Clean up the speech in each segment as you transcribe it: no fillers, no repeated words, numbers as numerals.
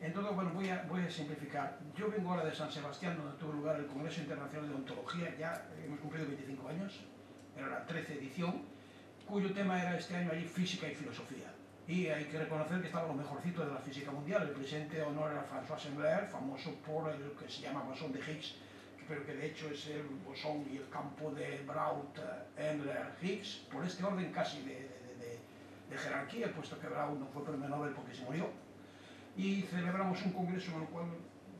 Entonces, bueno, voy a simplificar. Yo vengo ahora de San Sebastián, donde tuvo lugar el Congreso Internacional de Ontología, ya hemos cumplido 25 años, era la 13ª edición, cuyo tema era este año allí física y filosofía. Y hay que reconocer que estaba lo mejorcito de la física mundial. El presidente de honor era François Englert, famoso por el que se llama Bosón de Higgs, pero que de hecho es el bosón y el campo de Braut-Englert-Higgs, por este orden casi de jerarquía, puesto que Braut no fue premio Nobel porque se murió. Y celebramos un congreso en el cual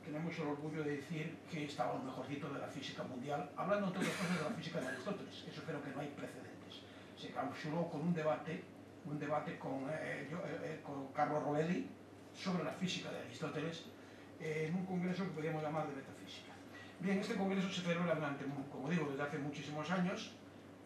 tenemos el orgullo de decir que estaba lo mejorcito de la física mundial, hablando entre otras cosas de la física de Aristóteles. Eso creo que no hay precedentes. Se clausuró con un debate con Carlo Rovelli sobre la física de Aristóteles, en un congreso que podríamos llamar de metafísica. Bien, este congreso se celebra durante, como digo, desde hace muchísimos años.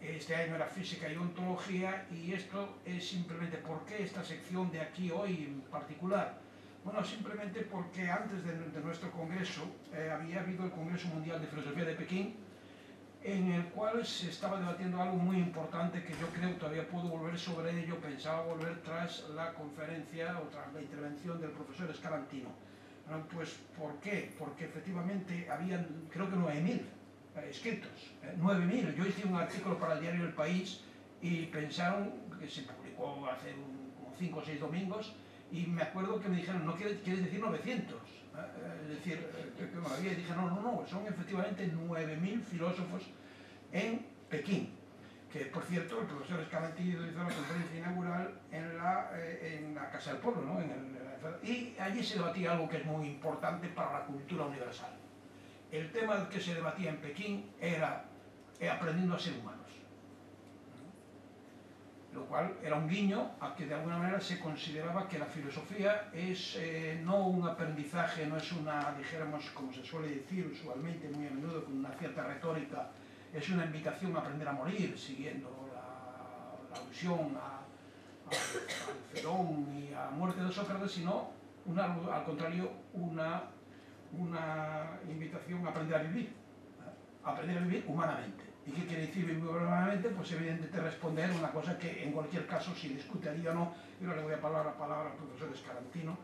Este año era física y ontología, y esto es simplemente por qué esta sección de aquí hoy en particular. Bueno, simplemente porque antes de nuestro congreso había habido el Congreso Mundial de Filosofía de Pekín, en el cual se estaba debatiendo algo muy importante que yo creo todavía puedo volver sobre ello. Pensaba volver tras la conferencia o tras la intervención del profesor Scarantino. Bueno, pues ¿por qué? Porque efectivamente habían, creo que 9.000 escritos, 9.000. Yo hice un artículo para el diario El País y pensaron, que se publicó hace como 5 o 6 domingos, y me acuerdo que me dijeron, ¿no quieres decir 900? Es decir, que me había, dije, no, son efectivamente 9.000 filósofos en Pekín, que por cierto el profesor Escamantino hizo la conferencia inaugural en la Casa del Pueblo, ¿no? Y allí se debatía algo que es muy importante para la cultura universal. El tema que se debatía en Pekín era aprendiendo a ser humanos, lo cual era un guiño a que de alguna manera se consideraba que la filosofía es no un aprendizaje, no es una, dijéramos, como se suele decir usualmente, muy a menudo con una cierta retórica, es una invitación a aprender a morir, siguiendo la alusión al Ferón y a la muerte de Sócrates, sino, al contrario, una invitación a aprender a vivir, humanamente. ¿Y qué quiere decir vivir humanamente? Pues evidentemente responder una cosa que en cualquier caso se discutiría o no. Yo no le voy a pasar la palabra al profesor Scarantino.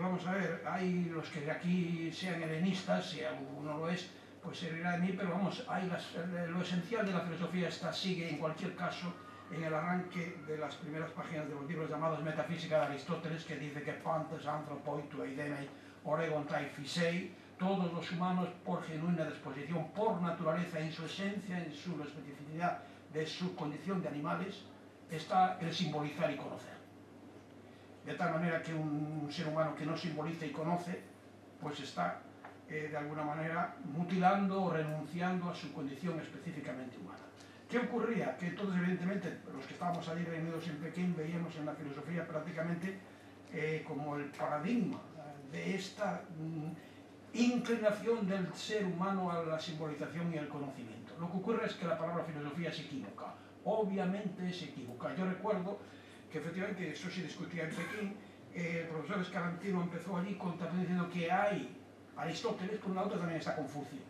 Vamos a ver, hay los que de aquí sean helenistas, si alguno lo es, pues se reirá de mí, pero vamos, lo esencial de la filosofía sigue en cualquier caso en el arranque de las primeras páginas de los libros llamados Metafísica de Aristóteles, que dice que pantes, anthropoi, tu eidemei, oregon tai fisei, todos los humanos por genuina disposición, por naturaleza, en su esencia, en su especificidad de su condición de animales, está el simbolizar y conocer. De tal manera que un ser humano que no simboliza y conoce, pues está de alguna manera mutilando o renunciando a su condición específicamente humana. ¿Qué ocurría? Que entonces evidentemente los que estábamos allí reunidos en Pekín veíamos en la filosofía prácticamente como el paradigma de esta inclinación del ser humano a la simbolización y al conocimiento. Lo que ocurre es que la palabra filosofía se equivoca, obviamente se equivoca. Yo recuerdo que efectivamente eso se discutía en Pekín, el profesor Scarantino empezó allí diciendo que hay Aristóteles, por un lado también está Confucio.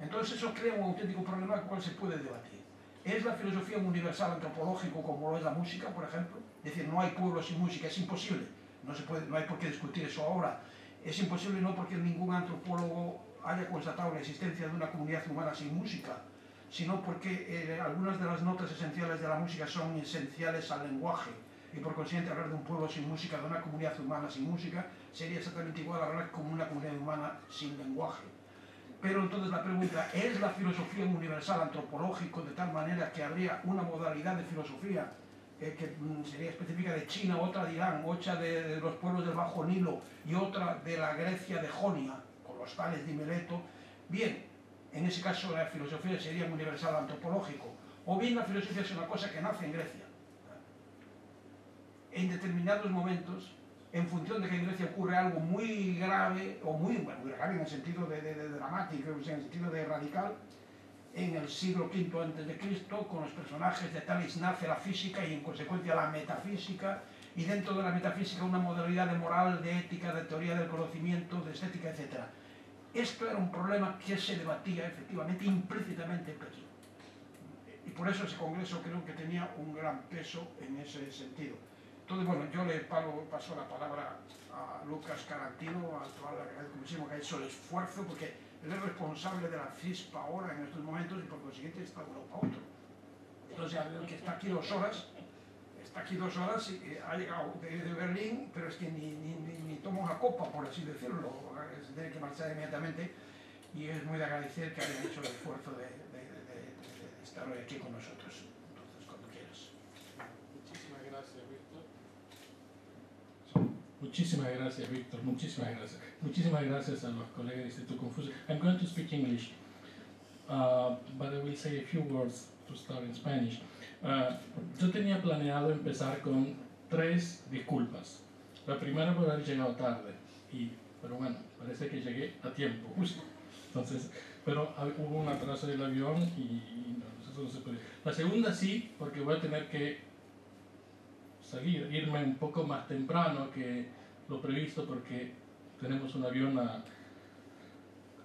Entonces eso crea un auténtico problema al cual se puede debatir. ¿Es la filosofía un universal antropológico como lo es la música, por ejemplo? Es decir, no hay pueblo sin música, es imposible. No hay por qué discutir eso ahora. Es imposible no porque ningún antropólogo haya constatado la existencia de una comunidad humana sin música, sino porque algunas de las notas esenciales de la música son esenciales al lenguaje. Y por consiguiente, hablar de un pueblo sin música, de una comunidad humana sin música, sería exactamente igual a hablar como una comunidad humana sin lenguaje. Pero entonces la pregunta, ¿es la filosofía universal antropológico de tal manera que habría una modalidad de filosofía que sería específica de China, otra de Irán, otra de los pueblos del Bajo Nilo y otra de la Grecia de Jonia, con los tales de Mileto? Bien, en ese caso la filosofía sería universal antropológico. O bien la filosofía es una cosa que nace en Grecia. En determinados momentos, en función de que en Grecia ocurre algo muy grave, o muy grave en el sentido de dramático, en el sentido de radical, en el siglo V a.C., con los personajes de Tales nace la física y en consecuencia la metafísica, y dentro de la metafísica una modalidad de moral, de ética, de teoría del conocimiento, de estética, etc. Esto era un problema que se debatía efectivamente implícitamente en Pekín. Y por eso ese congreso creo que tenía un gran peso en ese sentido. Entonces, bueno, yo le paso la palabra a Lucas Scarantino, al actual agradecimiento que ha hecho el esfuerzo, porque él es responsable de la FISPA ahora en estos momentos y por consiguiente está Europa otro. Entonces, el que está aquí 2 horas y ha llegado de Berlín, pero es que ni toma una copa, por así decirlo, se tiene que marchar inmediatamente y es muy de agradecer que hayan hecho el esfuerzo de estar hoy aquí con nosotros. Entonces, cuando quieras. Muchísimas gracias, Víctor. Muchísimas gracias, Víctor. Muchísimas gracias. Muchísimas gracias a los colegas del Instituto Confucio. I'm going to speak English, but I will say a few words to start in Spanish. Yo tenía planeado empezar con 3 disculpas. La primera por haber llegado tarde, pero bueno, parece que llegué a tiempo, justo. Entonces, pero hubo un atraso del avión y no, eso no se puede. La segunda sí, porque voy a tener que salir, irme un poco más temprano que lo previsto, porque tenemos un avión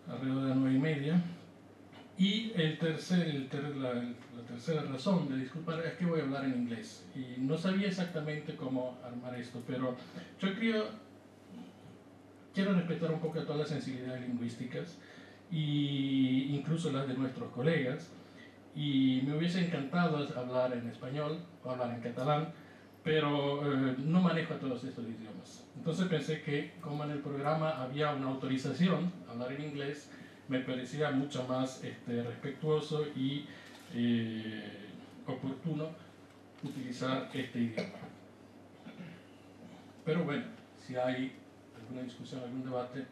alrededor de 9:30. Y la tercera razón de disculpar es que voy a hablar en inglés y no sabía exactamente cómo armar esto, pero yo quiero respetar un poco todas las sensibilidades lingüísticas e incluso las de nuestros colegas, y me hubiese encantado hablar en español o hablar en catalán, pero no manejo todos estos idiomas. Entonces pensé que, como en el programa había una autorización a hablar en inglés, me parecía mucho más respetuoso y oportuno utilizar este idioma. Pero bueno, si hay alguna discusión, algún debate,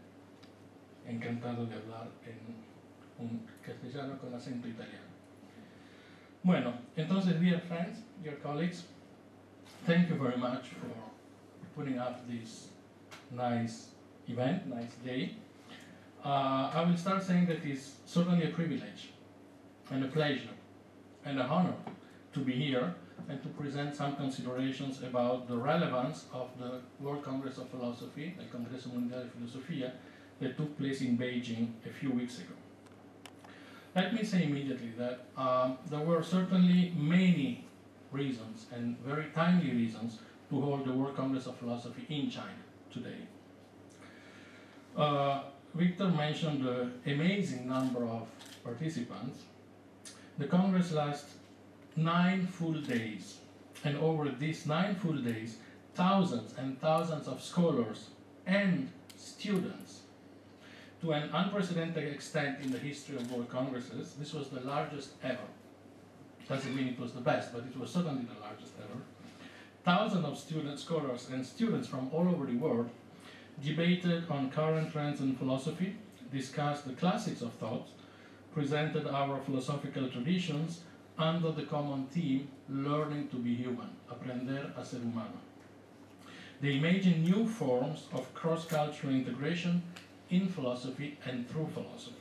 encantado de hablar en un castellano con acento italiano. Bueno, entonces, dear friends, dear colleagues, thank you very much for putting up this nice event, nice day. I will start saying that it's certainly a privilege and a pleasure and an honor to be here and to present some considerations about the relevance of the World Congress of Philosophy, the Congreso Mundial de Filosofía, that took place in Beijing a few weeks ago. Let me say immediately that there were certainly many reasons and very timely reasons to hold the World Congress of Philosophy in China today. Victor mentioned the amazing number of participants. The Congress lasts 9 full days, and over these 9 full days, thousands and thousands of scholars and students. To an unprecedented extent in the history of World Congresses, this was the largest ever. Doesn't mean it was the best, but it was certainly the largest ever. Thousands of students, scholars, and students from all over the world debated on current trends in philosophy, discussed the classics of thought, presented our philosophical traditions under the common theme, learning to be human, aprender a ser humano. They imagined new forms of cross-cultural integration in philosophy and through philosophy.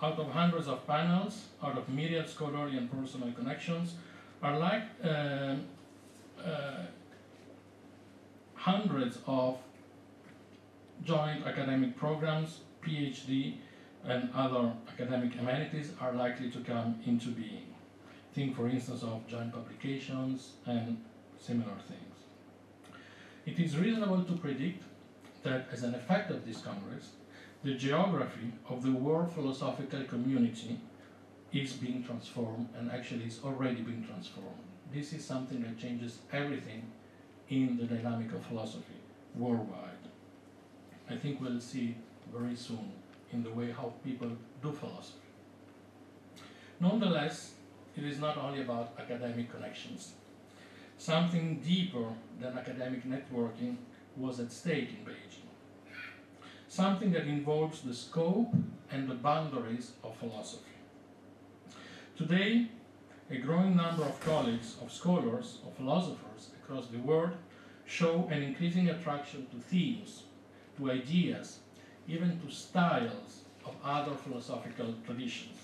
Out of hundreds of panels, out of myriad scholarly and personal connections, are like hundreds of joint academic programs, PhD, and other academic amenities are likely to come into being. Think, for instance, of joint publications and similar things. It is reasonable to predict that, as an effect of this Congress, the geography of the world philosophical community is being transformed, and actually is already being transformed. This is something that changes everything in the dynamic of philosophy worldwide. I think we'll see very soon in the way how people do philosophy. Nonetheless, it is not only about academic connections. Something deeper than academic networking was at stake in Beijing. Something that involves the scope and the boundaries of philosophy. Today, a growing number of colleagues, of scholars, of philosophers across the world show an increasing attraction to themes, to ideas, even to styles of other philosophical traditions.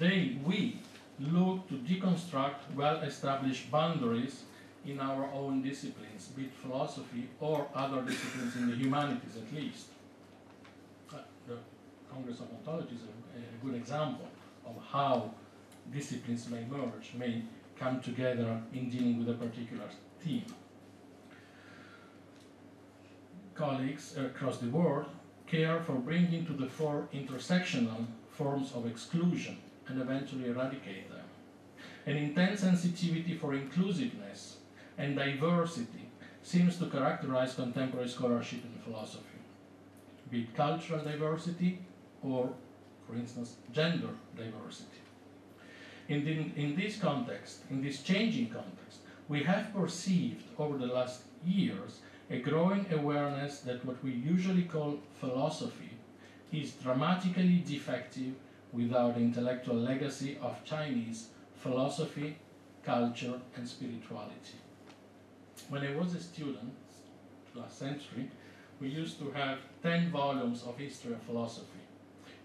We look to deconstruct well-established boundaries in our own disciplines, be it philosophy or other disciplines in the humanities at least. The Congress of Ontology is a good example of how disciplines may merge, may come together in dealing with a particular team. Colleagues across the world care for bringing to the fore intersectional forms of exclusion and eventually eradicate them. An intense sensitivity for inclusiveness and diversity seems to characterize contemporary scholarship and philosophy, be it cultural diversity or, for instance, gender diversity. In this changing context, we have perceived over the last years a growing awareness that what we usually call philosophy is dramatically defective without the intellectual legacy of Chinese philosophy, culture, and spirituality. When I was a student, last century, we used to have 10 volumes of history of philosophy.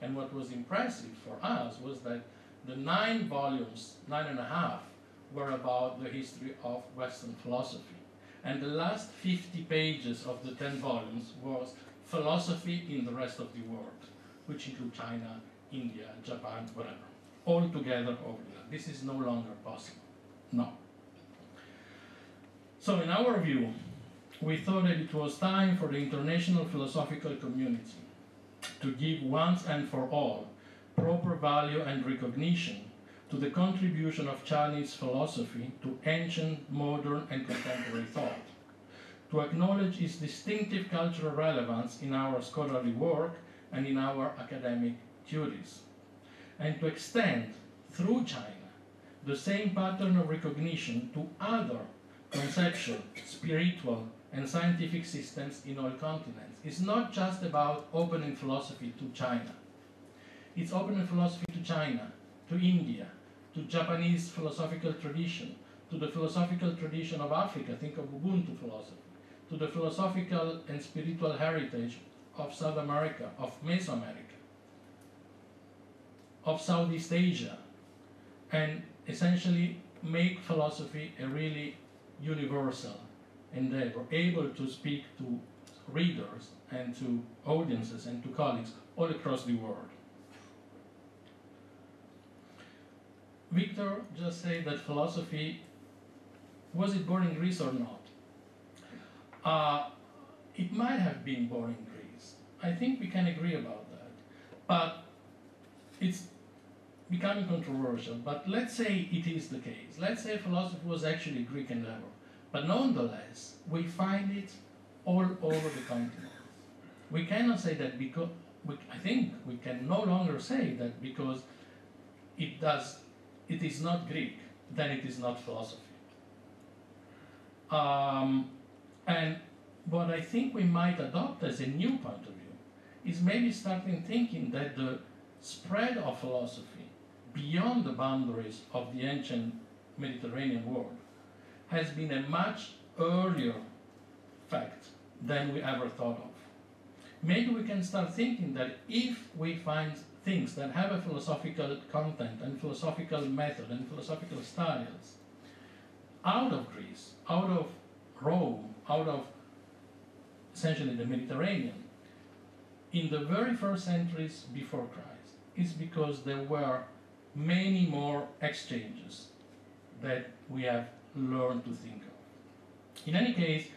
And what was impressive for us was that the 9 volumes, 9.5, were about the history of Western philosophy. And the last 50 pages of the 10 volumes was philosophy in the rest of the world, which include China, India, Japan, whatever, all together over there. This is no longer possible. No. So in our view, we thought that it was time for the international philosophical community to give once and for all proper value and recognition to the contribution of Chinese philosophy to ancient, modern, and contemporary thought, to acknowledge its distinctive cultural relevance in our scholarly work and in our academic duties, and to extend, through China, the same pattern of recognition to other conceptual, spiritual, and scientific systems in all continents. It's not just about opening philosophy to China. It's opening philosophy to China, to India, to Japanese philosophical tradition, to the philosophical tradition of Africa, think of Ubuntu philosophy, to the philosophical and spiritual heritage of South America, of Mesoamerica, of Southeast Asia, and essentially make philosophy a really universal endeavor, able to speak to readers and to audiences and to colleagues all across the world. Victor just said that philosophy, was it born in Greece or not? It might have been born in Greece. I think we can agree about that. But it's becoming controversial. But let's say it is the case. Let's say philosophy was actually a Greek endeavor. But nonetheless, we find it all over the continent. We cannot say that because, I think we can no longer say that because it is not Greek, then it is not philosophy. And what I think we might adopt as a new point of view is maybe starting thinking that the spread of philosophy beyond the boundaries of the ancient Mediterranean world has been a much earlier fact than we ever thought of. Maybe we can start thinking that if we find things that have a philosophical content and philosophical method and philosophical styles out of Greece, out of Rome, out of essentially the Mediterranean, in the very first centuries before Christ, is because there were many more exchanges that we have learned to think of. In any case,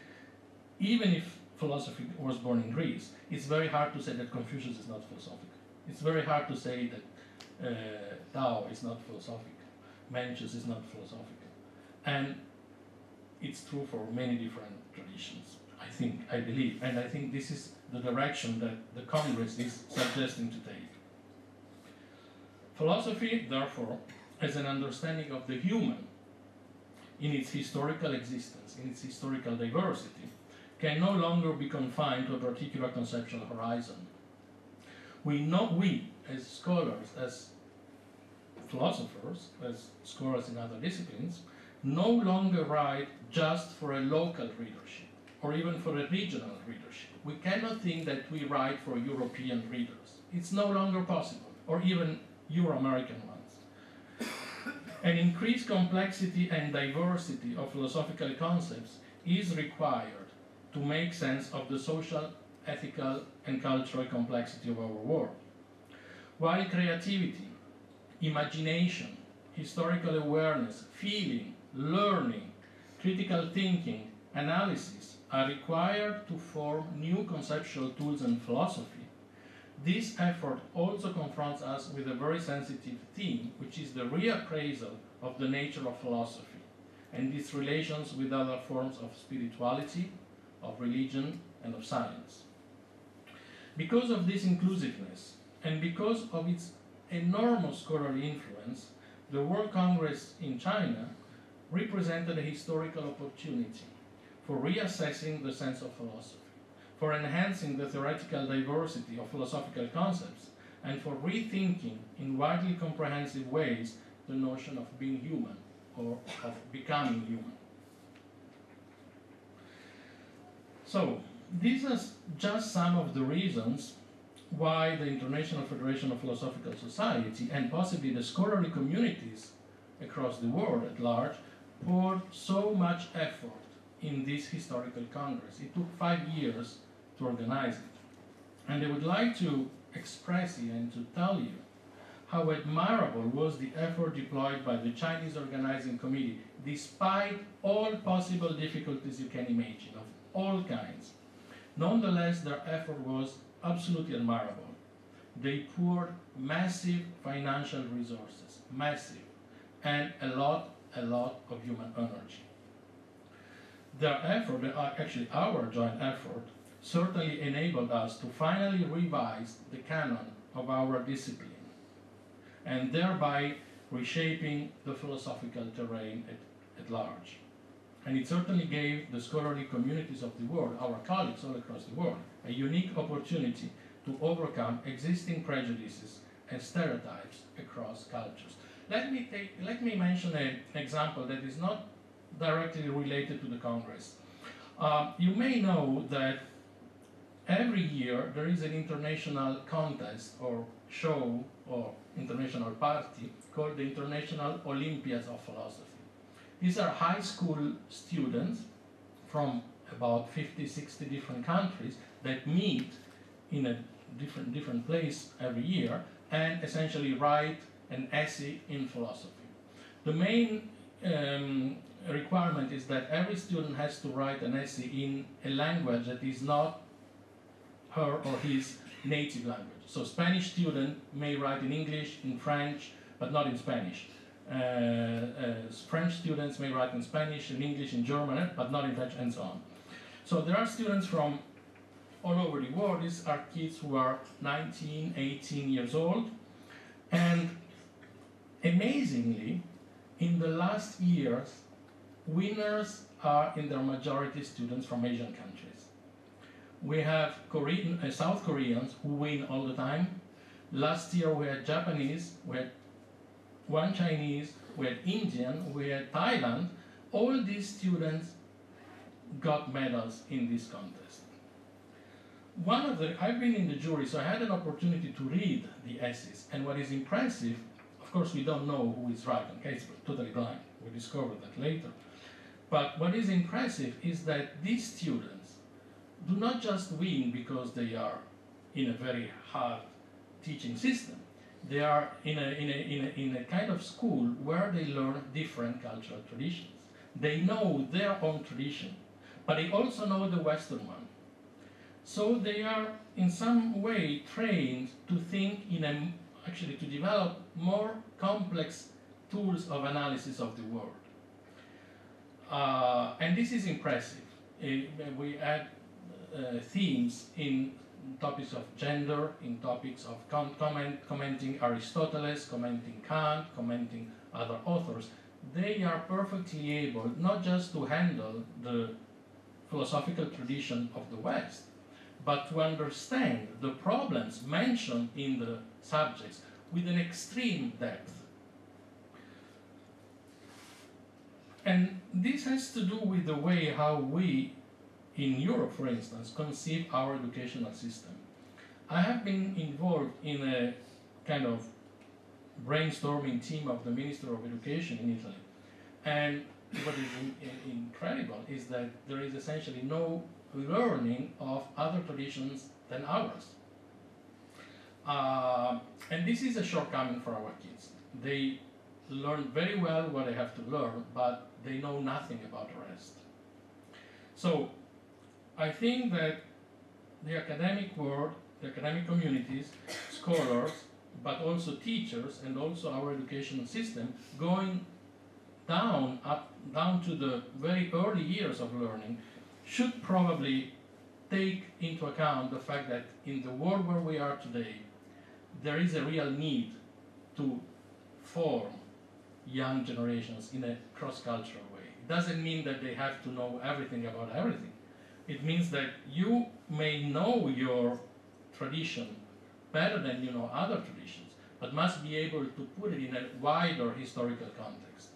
even if philosophy was born in Greece, it's very hard to say that Confucius is not philosophical. It's very hard to say that Tao is not philosophical, Mencius is not philosophical. And it's true for many different traditions, I think, I believe. And I think this is the direction that the Congress is suggesting to take. Philosophy, therefore, as an understanding of the human in its historical existence, in its historical diversity, can no longer be confined to a particular conceptual horizon. We, as scholars, as philosophers, as scholars in other disciplines, no longer write just for a local readership or even for a regional readership. We cannot think that we write for European readers. It's no longer possible, or even Euro-American ones. An increased complexity and diversity of philosophical concepts is required to make sense of the social, ethical and cultural complexity of our world. While creativity, imagination, historical awareness, feeling, learning, critical thinking, analysis are required to form new conceptual tools and philosophy, this effort also confronts us with a very sensitive theme, which is the reappraisal of the nature of philosophy and its relations with other forms of spirituality, of religion, and of science. Because of this inclusiveness, and because of its enormous scholarly influence, the World Congress in China represented a historical opportunity for reassessing the sense of philosophy, for enhancing the theoretical diversity of philosophical concepts, and for rethinking in widely comprehensive ways the notion of being human or of becoming human. So, these are just some of the reasons why the International Federation of Philosophical Society and possibly the scholarly communities across the world at large poured so much effort in this historical congress. It took 5 years to organize it. And I would like to express here and to tell you how admirable was the effort deployed by the Chinese Organizing Committee, despite all possible difficulties you can imagine, of all kinds. Nonetheless, their effort was absolutely admirable. They poured massive financial resources, massive, and a lot of human energy. Their effort, actually our joint effort, certainly enabled us to finally revise the canon of our discipline, and thereby reshaping the philosophical terrain at large. And it certainly gave the scholarly communities of the world, our colleagues all across the world, a unique opportunity to overcome existing prejudices and stereotypes across cultures. Let me mention an example that is not directly related to the Congress. You may know that every year there is an international contest or show or international party called the International Olympiads of Philosophy. These are high school students from about 50, 60 different countries that meet in a different place every year and essentially write an essay in philosophy. The main requirement is that every student has to write an essay in a language that is not her or his native language. So Spanish student may write in English, in French, but not in Spanish. French students may write in Spanish, in English, in German, but not in French, and so on. So there are students from all over the world. These are kids who are 19, 18 years old. And amazingly, in the last years, winners are in their majority students from Asian countries. We have Korean, South Koreans who win all the time. Last year we had Japanese, we had one Chinese, we had Indian, we had Thailand. All these students got medals in this contest. I've been in the jury, so I had an opportunity to read the essays. And what is impressive, of course we don't know who is right, okay, it's totally blind. We'll discover that later. But what is impressive is that these students do not just win because they are in a very hard teaching system. They are in a kind of school where they learn different cultural traditions. They know their own tradition, but they also know the Western one. So they are in some way trained to think actually to develop more complex tools of analysis of the world. And this is impressive. We had themes in topics of gender, in topics of commenting Aristoteles, commenting Kant, commenting other authors. They are perfectly able not just to handle the philosophical tradition of the West, but to understand the problems mentioned in the subjects with an extreme depth. And this has to do with the way how we in Europe, for instance, conceive our educational system. I have been involved in a kind of brainstorming team of the Minister of Education in Italy. And what is incredible is that there is essentially no learning of other traditions than ours. And this is a shortcoming for our kids. They learn very well what they have to learn, but they know nothing about rest. So I think that the academic world, the academic communities, scholars, but also teachers and also our educational system going down to the very early years of learning should probably take into account the fact that in the world where we are today, there is a real need to form young generations in a cross-cultural way. It doesn't mean that they have to know everything about everything. It means that you may know your tradition better than you know other traditions, but must be able to put it in a wider historical context.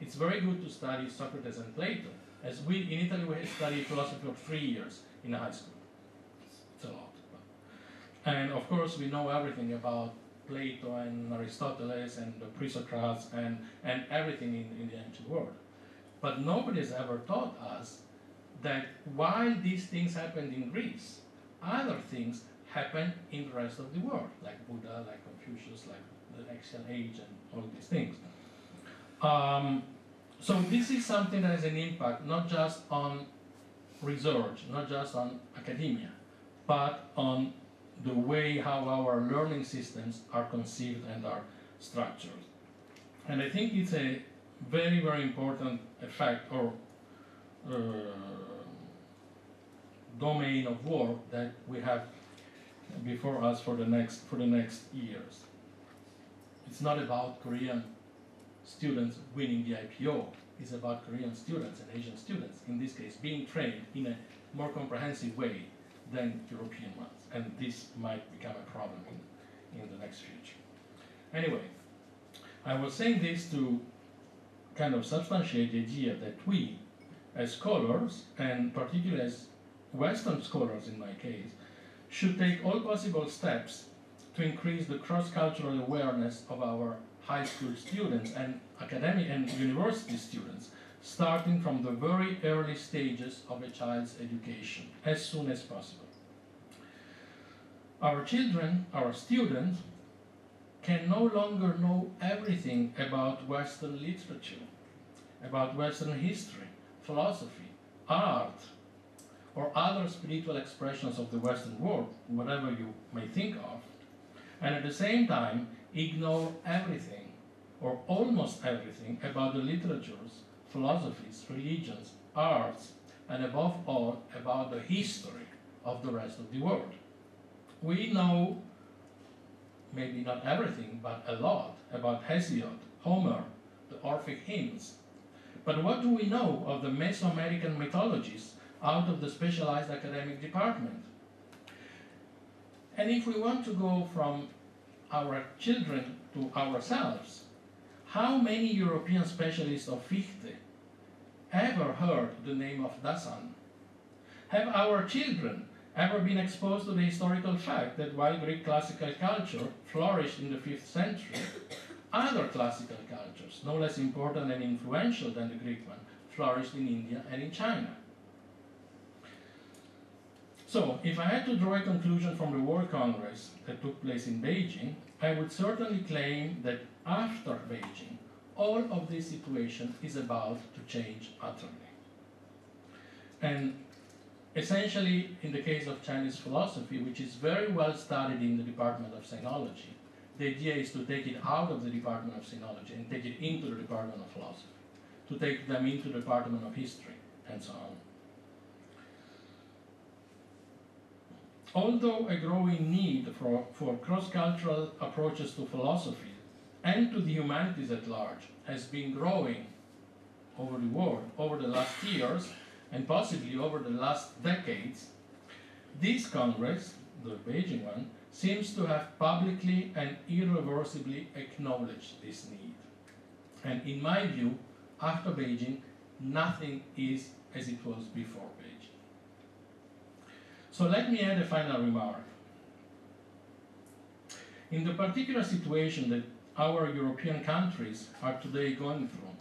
It's very good to study Socrates and Plato, as we in Italy we study philosophy for 3 years in high school. It's a lot. And of course we know everything about Plato and Aristoteles and the pre-Socrates and everything in the ancient world. But nobody has ever taught us that while these things happened in Greece, other things happened in the rest of the world, like Buddha, like Confucius, like the ancient age and all these things. So this is something that has an impact not just on research, not just on academia, but on the way how our learning systems are conceived and are structured. And I think it's a very, very important effect or domain of work that we have before us for the next years. It's not about Korean students winning the IPO. It's about Korean students and Asian students, in this case, being trained in a more comprehensive way than European ones. And this might become a problem in the next future. Anyway, I was saying this to kind of substantiate the idea that we, as scholars, and particularly as Western scholars in my case, should take all possible steps to increase the cross-cultural awareness of our high school students and academic and university students, starting from the very early stages of a child's education, as soon as possible. Our children, our students, can no longer know everything about Western literature, about Western history, philosophy, art, or other spiritual expressions of the Western world, whatever you may think of, and at the same time ignore everything, or almost everything, about the literatures, philosophies, religions, arts, and above all, about the history of the rest of the world. We know, maybe not everything, but a lot about Hesiod, Homer, the Orphic hymns. But what do we know of the Mesoamerican mythologies out of the specialized academic department? And if we want to go from our children to ourselves, how many European specialists of Fichte ever heard the name of Dasein? Have our children ever been exposed to the historical fact that while Greek classical culture flourished in the 5th century, other classical cultures, no less important and influential than the Greek one, flourished in India and in China? So, if I had to draw a conclusion from the World Congress that took place in Beijing, I would certainly claim that after Beijing, all of this situation is about to change utterly. And essentially, in the case of Chinese philosophy, which is very well studied in the Department of Sinology, the idea is to take it out of the Department of Sinology and take it into the Department of Philosophy, to take them into the Department of History, and so on. Although a growing need for cross-cultural approaches to philosophy and to the humanities at large has been growing over the world, over the last years, and possibly over the last decades, this Congress, the Beijing one, seems to have publicly and irreversibly acknowledged this need. And in my view, after Beijing, nothing is as it was before Beijing. So let me add a final remark. In the particular situation that our European countries are today going through,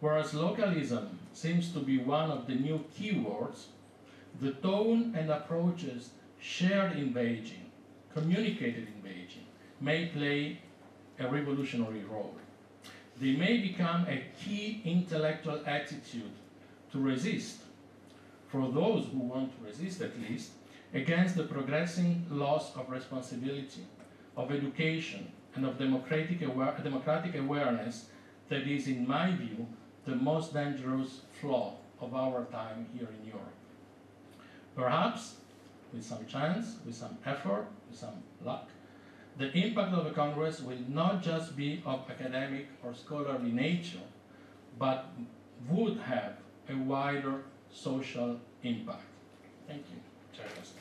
whereas localism seems to be one of the new keywords, the tone and approaches shared in Beijing, communicated in Beijing, may play a revolutionary role. they may become a key intellectual attitude to resist, for those who want to resist at least, against the progressing loss of responsibility, of education, and of democratic awareness that is, in my view, the most dangerous flaw of our time here in Europe. Perhaps, with some chance, with some effort, with some luck, the impact of the Congress will not just be of academic or scholarly nature, but would have a wider social impact. Thank you, Chairperson.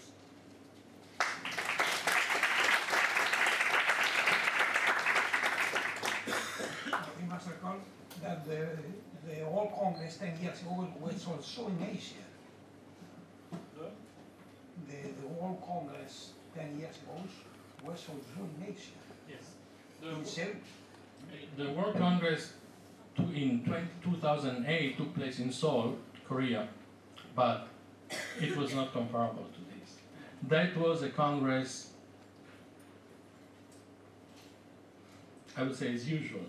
We must recall that the whole Congress 10 years ago was also in Asia. The whole Congress 10 years ago was also in Asia. Yes. The World Congress in 2008 took place in Seoul, Korea, but it was not comparable to this. That was a Congress, I would say, as usual.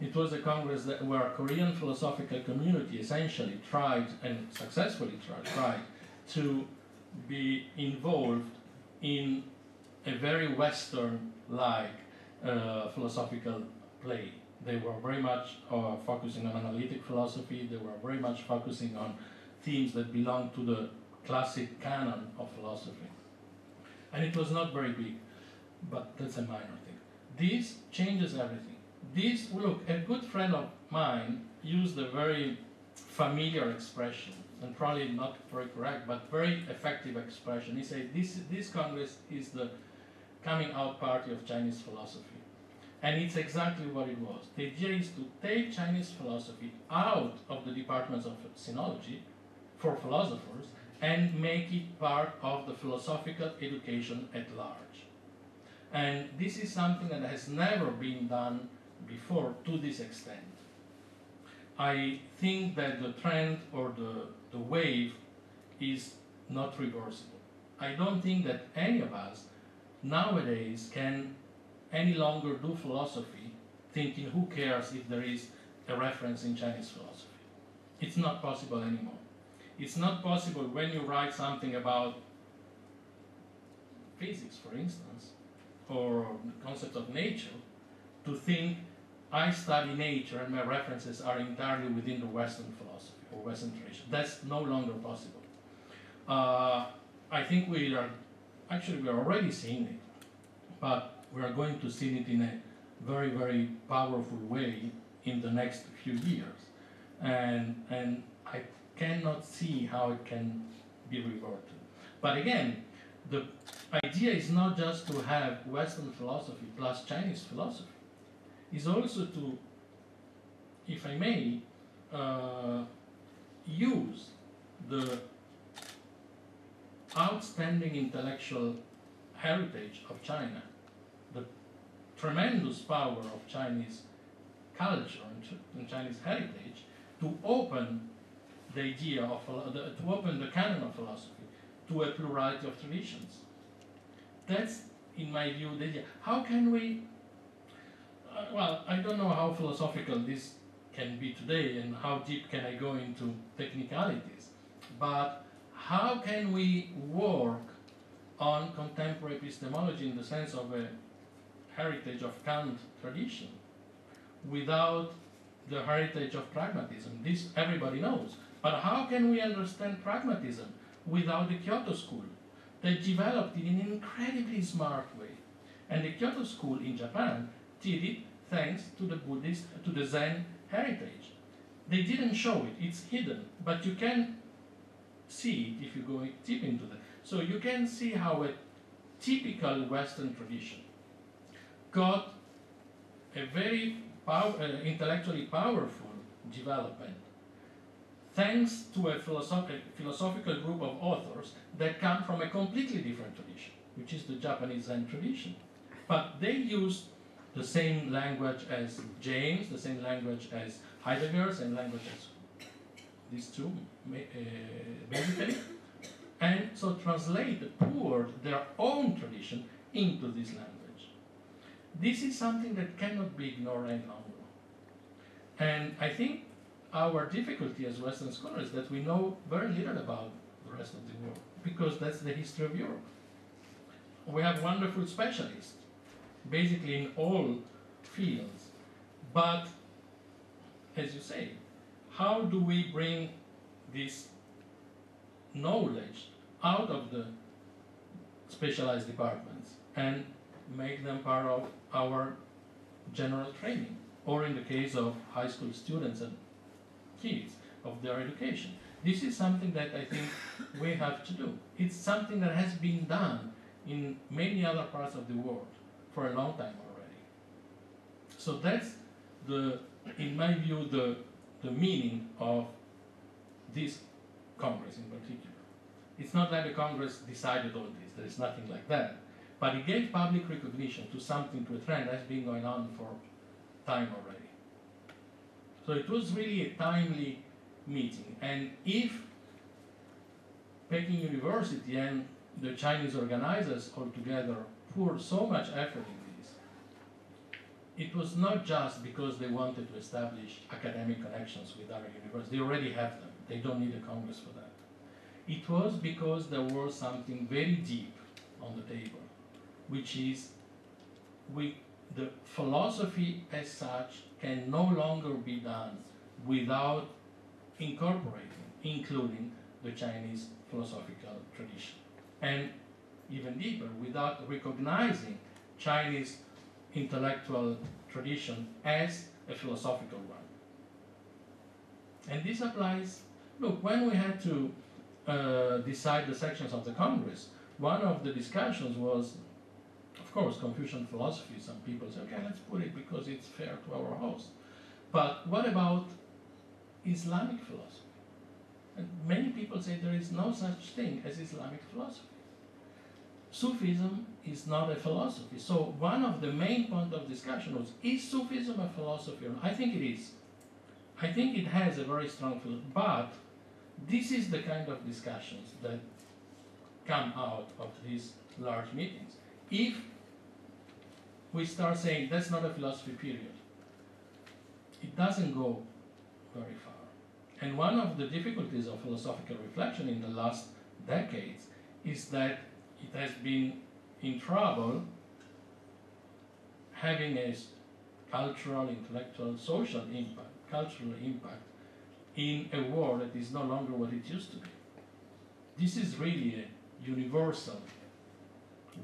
It was a Congress where Korean philosophical community essentially tried, and successfully tried to be involved in a very Western-like philosophical play. They were very much focusing on analytic philosophy. They were very much focusing on themes that belong to the classic canon of philosophy. And it was not very big, but that's a minor thing. This changes everything. This, look, a good friend of mine used a very familiar expression, and probably not very correct, but very effective expression. He said, this Congress is the coming out party of Chinese philosophy. And it's exactly what it was. The idea is to take Chinese philosophy out of the departments of sinology for philosophers and make it part of the philosophical education at large. And this is something that has never been done before to this extent. I think that the trend or the wave is not reversible. I don't think that any of us nowadays can any longer do philosophy thinking who cares if there is a reference in Chinese philosophy. It's not possible anymore. It's not possible when you write something about physics, for instance, or the concept of nature, to think, I study nature and my references are entirely within the Western philosophy or Western tradition. That's no longer possible. I think we are already seeing it, but we are going to see it in a very, very powerful way in the next few years. And I cannot see how it can be reverted. But again, the idea is not just to have Western philosophy plus Chinese philosophy. Is also to, if I may, use the outstanding intellectual heritage of China, the tremendous power of Chinese culture and Chinese heritage, to open the idea of, to open the canon of philosophy to a plurality of traditions. That's, in my view, the idea. How can we? Well, I don't know how philosophical this can be today and how deep can I go into technicalities, but how can we work on contemporary epistemology in the sense of a heritage of Kant tradition without the heritage of pragmatism? This everybody knows. But how can we understand pragmatism without the Kyoto School that developed in an incredibly smart way? And the Kyoto School in Japan did it thanks to the Buddhist, to the Zen heritage. They didn't show it, it's hidden, but you can see it if you go deep into that. So you can see how a typical Western tradition got a very intellectually powerful development thanks to a philosophical group of authors that come from a completely different tradition, which is the Japanese Zen tradition. But they used the same language as James, the same language as Heidegger, the same language as these two, basically, and so translated, poured their own tradition into this language. This is something that cannot be ignored any longer. And I think our difficulty as Western scholars is that we know very little about the rest of the world, because that's the history of Europe. We have wonderful specialists, basically in all fields. But, as you say, how do we bring this knowledge out of the specialized departments and make them part of our general training, or in the case of high school students and kids, of their education? This is something that I think we have to do. It's something that has been done in many other parts of the world for a long time already. So that's, in my view, the meaning of this Congress in particular. It's not like the Congress decided all this, there is nothing like that. But it gave public recognition to something, to a trend that's been going on for time already. So it was really a timely meeting. And if Peking University and the Chinese organizers altogether poured so much effort in this, it was not just because they wanted to establish academic connections with other universities. They already have them. They don't need a Congress for that. It was because there was something very deep on the table, which is the philosophy as such can no longer be done without including the Chinese philosophical tradition. And even deeper, without recognizing Chinese intellectual tradition as a philosophical one. And this applies, look, when we had to decide the sections of the Congress, one of the discussions was, of course, Confucian philosophy. Some people say, okay, let's put it because it's fair to our host. But what about Islamic philosophy? And many people say there is no such thing as Islamic philosophy. Sufism is not a philosophy. So one of the main points of discussion was, is Sufism a philosophy? I think it is. I think it has a very strong philosophy. But this is the kind of discussions that come out of these large meetings. If we start saying that's not a philosophy, period, it doesn't go very far. And one of the difficulties of philosophical reflection in the last decades is that it has been in trouble having a cultural, intellectual, social impact, cultural impact in a world that is no longer what it used to be. This is really a universal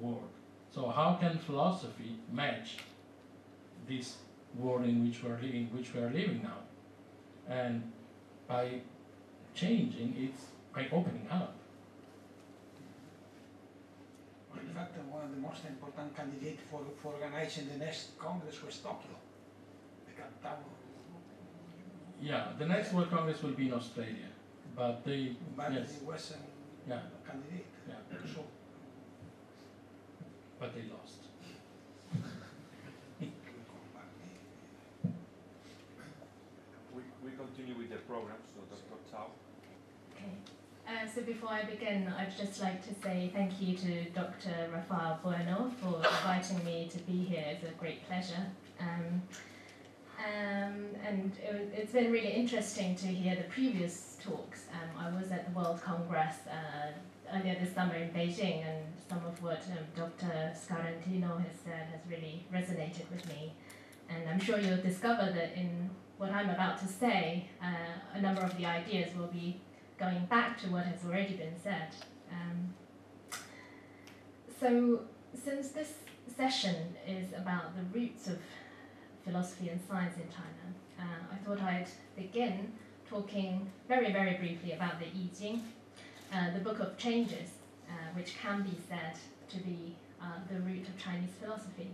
world. So how can philosophy match this world in which we are living, now? And by changing, it's by opening up. Well, in fact, one of the most important candidates for organizing the next Congress was Tokyo. Yeah, the next World Congress will be in Australia, but they... But yes. The Western candidate. Yeah. So, but they lost. we continue with the program, so Dr. Zhao. Okay. So before I begin, I'd just like to say thank you to Dr. Rafael Bueno for inviting me to be here. It's a great pleasure. And it's been really interesting to hear the previous talks. I was at the World Congress earlier this summer in Beijing, and some of what Dr. Scarantino has said has really resonated with me. And I'm sure you'll discover that in what I'm about to say, a number of the ideas will be going back to what has already been said. So since this session is about the roots of philosophy and science in China, I thought I'd begin talking very, very briefly about the Yijing, the Book of Changes, which can be said to be the root of Chinese philosophy.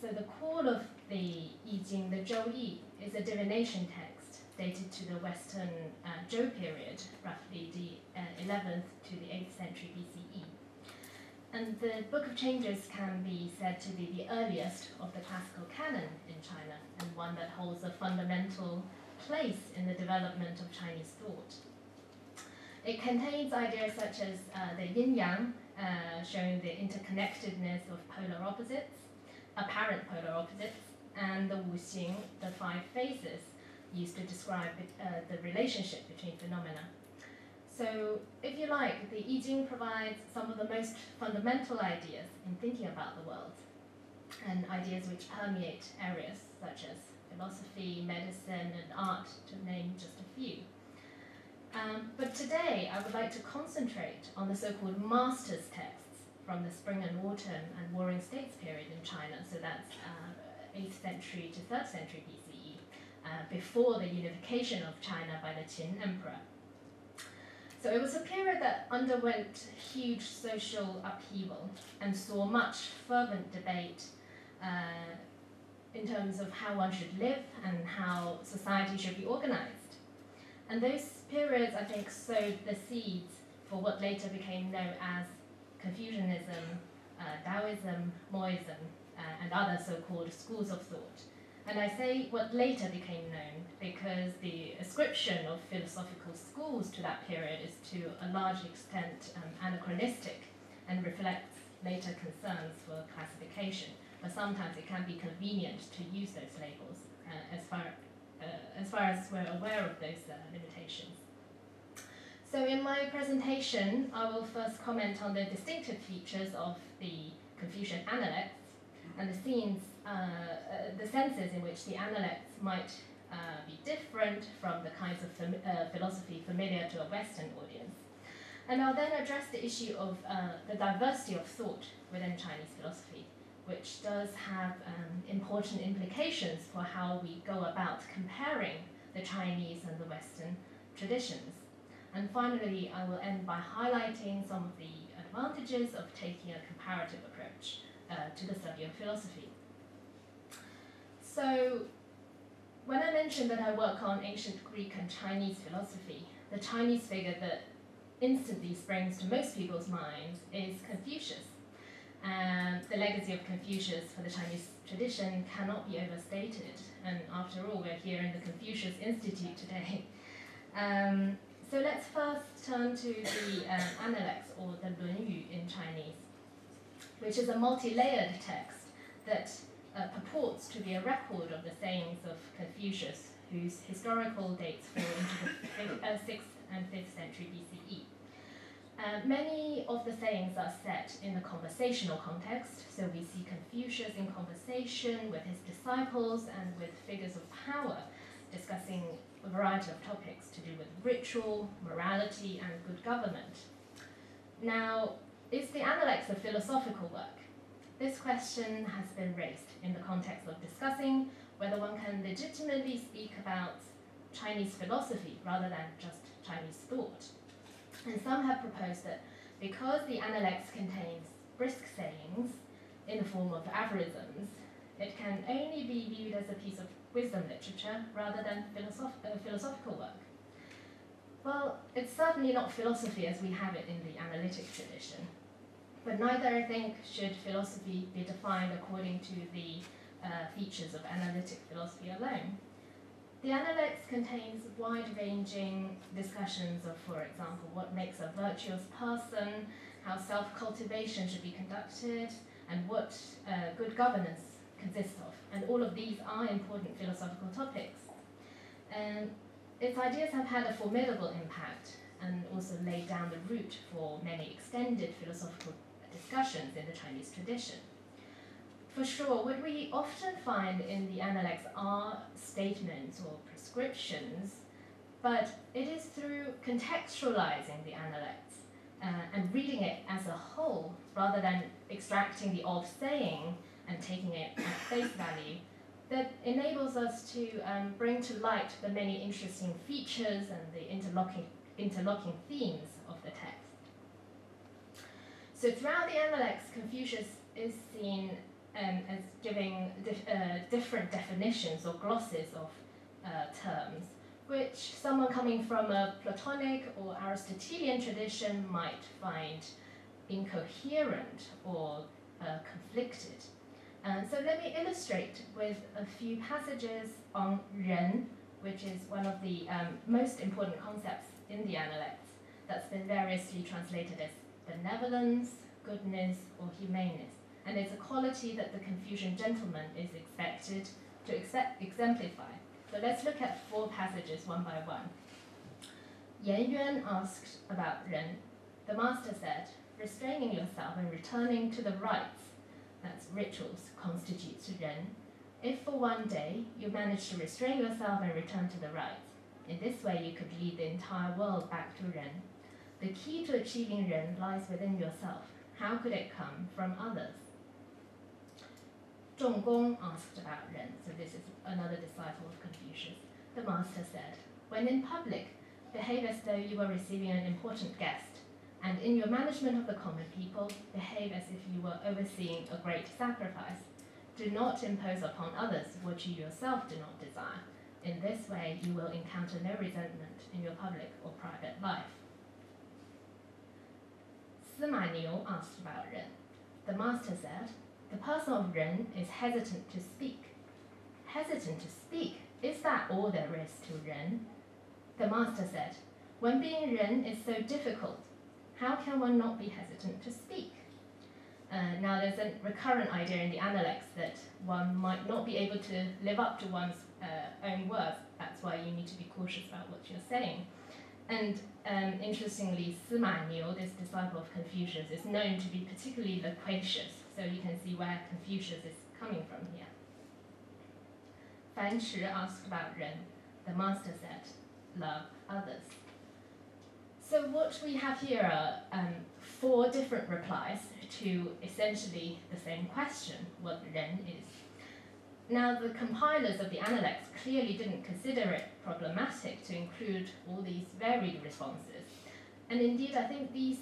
So the core of the Yijing, the Zhou Yi, is a divination text dated to the Western Zhou period, roughly the 11th to the 8th century BCE. And the Book of Changes can be said to be the earliest of the classical canon in China, and one that holds a fundamental place in the development of Chinese thought. It contains ideas such as the yin-yang showing the interconnectedness of polar opposites, apparent polar opposites, and the wuxing, the five phases, used to describe the relationship between phenomena. So, if you like, the I Ching provides some of the most fundamental ideas in thinking about the world, and ideas which permeate areas such as philosophy, medicine, and art, to name just a few. But today, I would like to concentrate on the so-called master's texts from the Spring and Autumn and Warring States period in China, so that's 8th century to 3rd century BCE, before the unification of China by the Qin Emperor. So it was a period that underwent huge social upheaval and saw much fervent debate in terms of how one should live and how society should be organized. And those periods, I think, sowed the seeds for what later became known as Confucianism, Taoism, Moism, and other so-called schools of thought. And I say what later became known because the ascription of philosophical schools to that period is to a large extent anachronistic and reflects later concerns for classification. But sometimes it can be convenient to use those labels as far as we're aware of those limitations. So in my presentation, I will first comment on the distinctive features of the Confucian Analects and the scenes, the senses in which the Analects might be different from the kinds of philosophy familiar to a Western audience. And I'll then address the issue of the diversity of thought within Chinese philosophy, which does have important implications for how we go about comparing the Chinese and the Western traditions. And finally, I will end by highlighting some of the advantages of taking a comparative approach to the study of philosophy. So, when I mentioned that I work on ancient Greek and Chinese philosophy, the Chinese figure that instantly springs to most people's minds is Confucius. The legacy of Confucius for the Chinese tradition cannot be overstated, and after all, we're here in the Confucius Institute today. So let's first turn to the Analects, or the Lun Yu in Chinese, which is a multi-layered text that purports to be a record of the sayings of Confucius, whose historical dates fall into the 6th and 5th century BCE. Many of the sayings are set in the conversational context, so we see Confucius in conversation with his disciples and with figures of power, discussing a variety of topics to do with ritual, morality, and good government. Now, is the Analects a philosophical work? This question has been raised in the context of discussing whether one can legitimately speak about Chinese philosophy rather than just Chinese thought. And some have proposed that because the Analects contains brisk sayings in the form of aphorisms, it can only be viewed as a piece of wisdom literature rather than philosophical work. Well, it's certainly not philosophy as we have it in the analytic tradition, but neither, I think, should philosophy be defined according to the features of analytic philosophy alone. The Analects contains wide-ranging discussions of, for example, what makes a virtuous person, how self-cultivation should be conducted, and what good governance consists of. And all of these are important philosophical topics. Its ideas have had a formidable impact and also laid down the route for many extended philosophical discussions in the Chinese tradition. For sure, what we often find in the Analects are statements or prescriptions, but it is through contextualizing the Analects and reading it as a whole, rather than extracting the odd saying and taking it at face value, that enables us to bring to light the many interesting features and the interlocking themes of the text. So throughout the Analects, Confucius is seen as giving different definitions or glosses of terms, which someone coming from a Platonic or Aristotelian tradition might find incoherent or conflicted. So let me illustrate with a few passages on Ren, which is one of the most important concepts in the Analects that's been variously translated as benevolence, goodness, or humaneness, and it's a quality that the Confucian gentleman is expected to exemplify. So let's look at four passages one by one. Yan Yuan asked about Ren. The master said, restraining yourself and returning to the rites, that's rituals, constitutes Ren. If for one day you manage to restrain yourself and return to the rites, in this way you could lead the entire world back to Ren. The key to achieving Ren lies within yourself. How could it come from others? Zhong Gong asked about Ren, so this is another disciple of Confucius. The master said, when in public, behave as though you were receiving an important guest, and in your management of the common people, behave as if you were overseeing a great sacrifice. Do not impose upon others what you yourself do not desire. In this way, you will encounter no resentment in your public or private life. Sima Niu asked about Ren. The master said, the person of Ren is hesitant to speak. Hesitant to speak? Is that all there is to Ren? The master said, when being Ren is so difficult, how can one not be hesitant to speak? Now there's a recurrent idea in the Analects that one might not be able to live up to one's own words. That's why you need to be cautious about what you're saying. And interestingly, Sima Niu, this disciple of Confucius, is known to be particularly loquacious. So you can see where Confucius is coming from here. Fan Shi asked about Ren. The master said, love others. So what we have here are four different replies to essentially the same question, what Ren is. Now the compilers of the Analects clearly didn't consider it problematic to include all these varied responses. And indeed I think these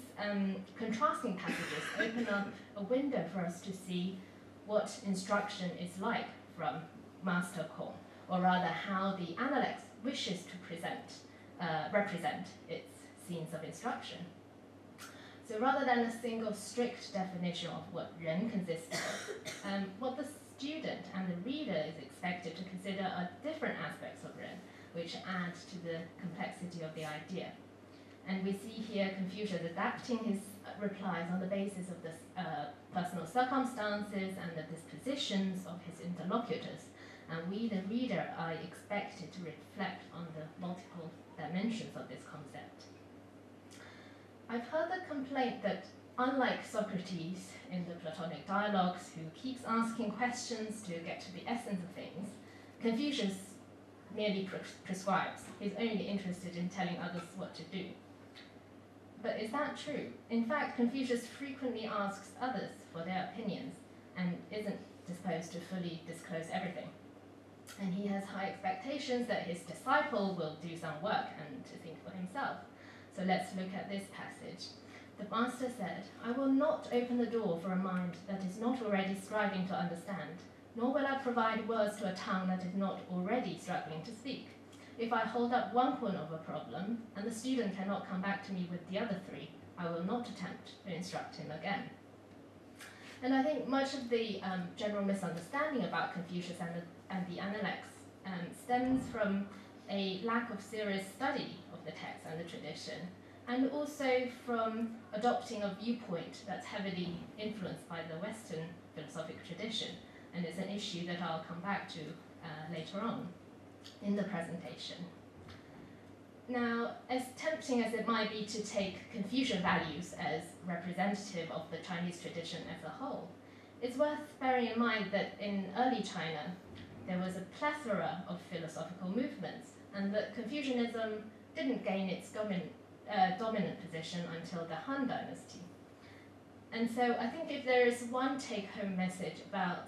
contrasting passages open up a window for us to see what instruction is like from Master Kong, or rather how the Analects wishes to represent its scenes of instruction. So rather than a single strict definition of what Ren consists of, what the student and the reader is expected to consider are different aspects of Ren, which add to the complexity of the idea. And we see here Confucius adapting his replies on the basis of the personal circumstances and the dispositions of his interlocutors. And we, the reader, are expected to reflect on the multiple dimensions of this concept. I've heard the complaint that, unlike Socrates in the Platonic dialogues, who keeps asking questions to get to the essence of things, Confucius merely prescribes. He's only interested in telling others what to do. But is that true? In fact, Confucius frequently asks others for their opinions and isn't disposed to fully disclose everything. And he has high expectations that his disciple will do some work and to think for himself. So let's look at this passage. The master said, I will not open the door for a mind that is not already striving to understand, nor will I provide words to a tongue that is not already struggling to speak. If I hold up one point of a problem, and the student cannot come back to me with the other three, I will not attempt to instruct him again. And I think much of the general misunderstanding about Confucius and the Analects stems from a lack of serious study of the text and the tradition, and also from adopting a viewpoint that's heavily influenced by the Western philosophic tradition, and it's an issue that I'll come back to later on in the presentation. Now, as tempting as it might be to take Confucian values as representative of the Chinese tradition as a whole, it's worth bearing in mind that in early China, there was a plethora of philosophical movements, and that Confucianism didn't gain its dominant position until the Han Dynasty. And so I think if there is one take-home message about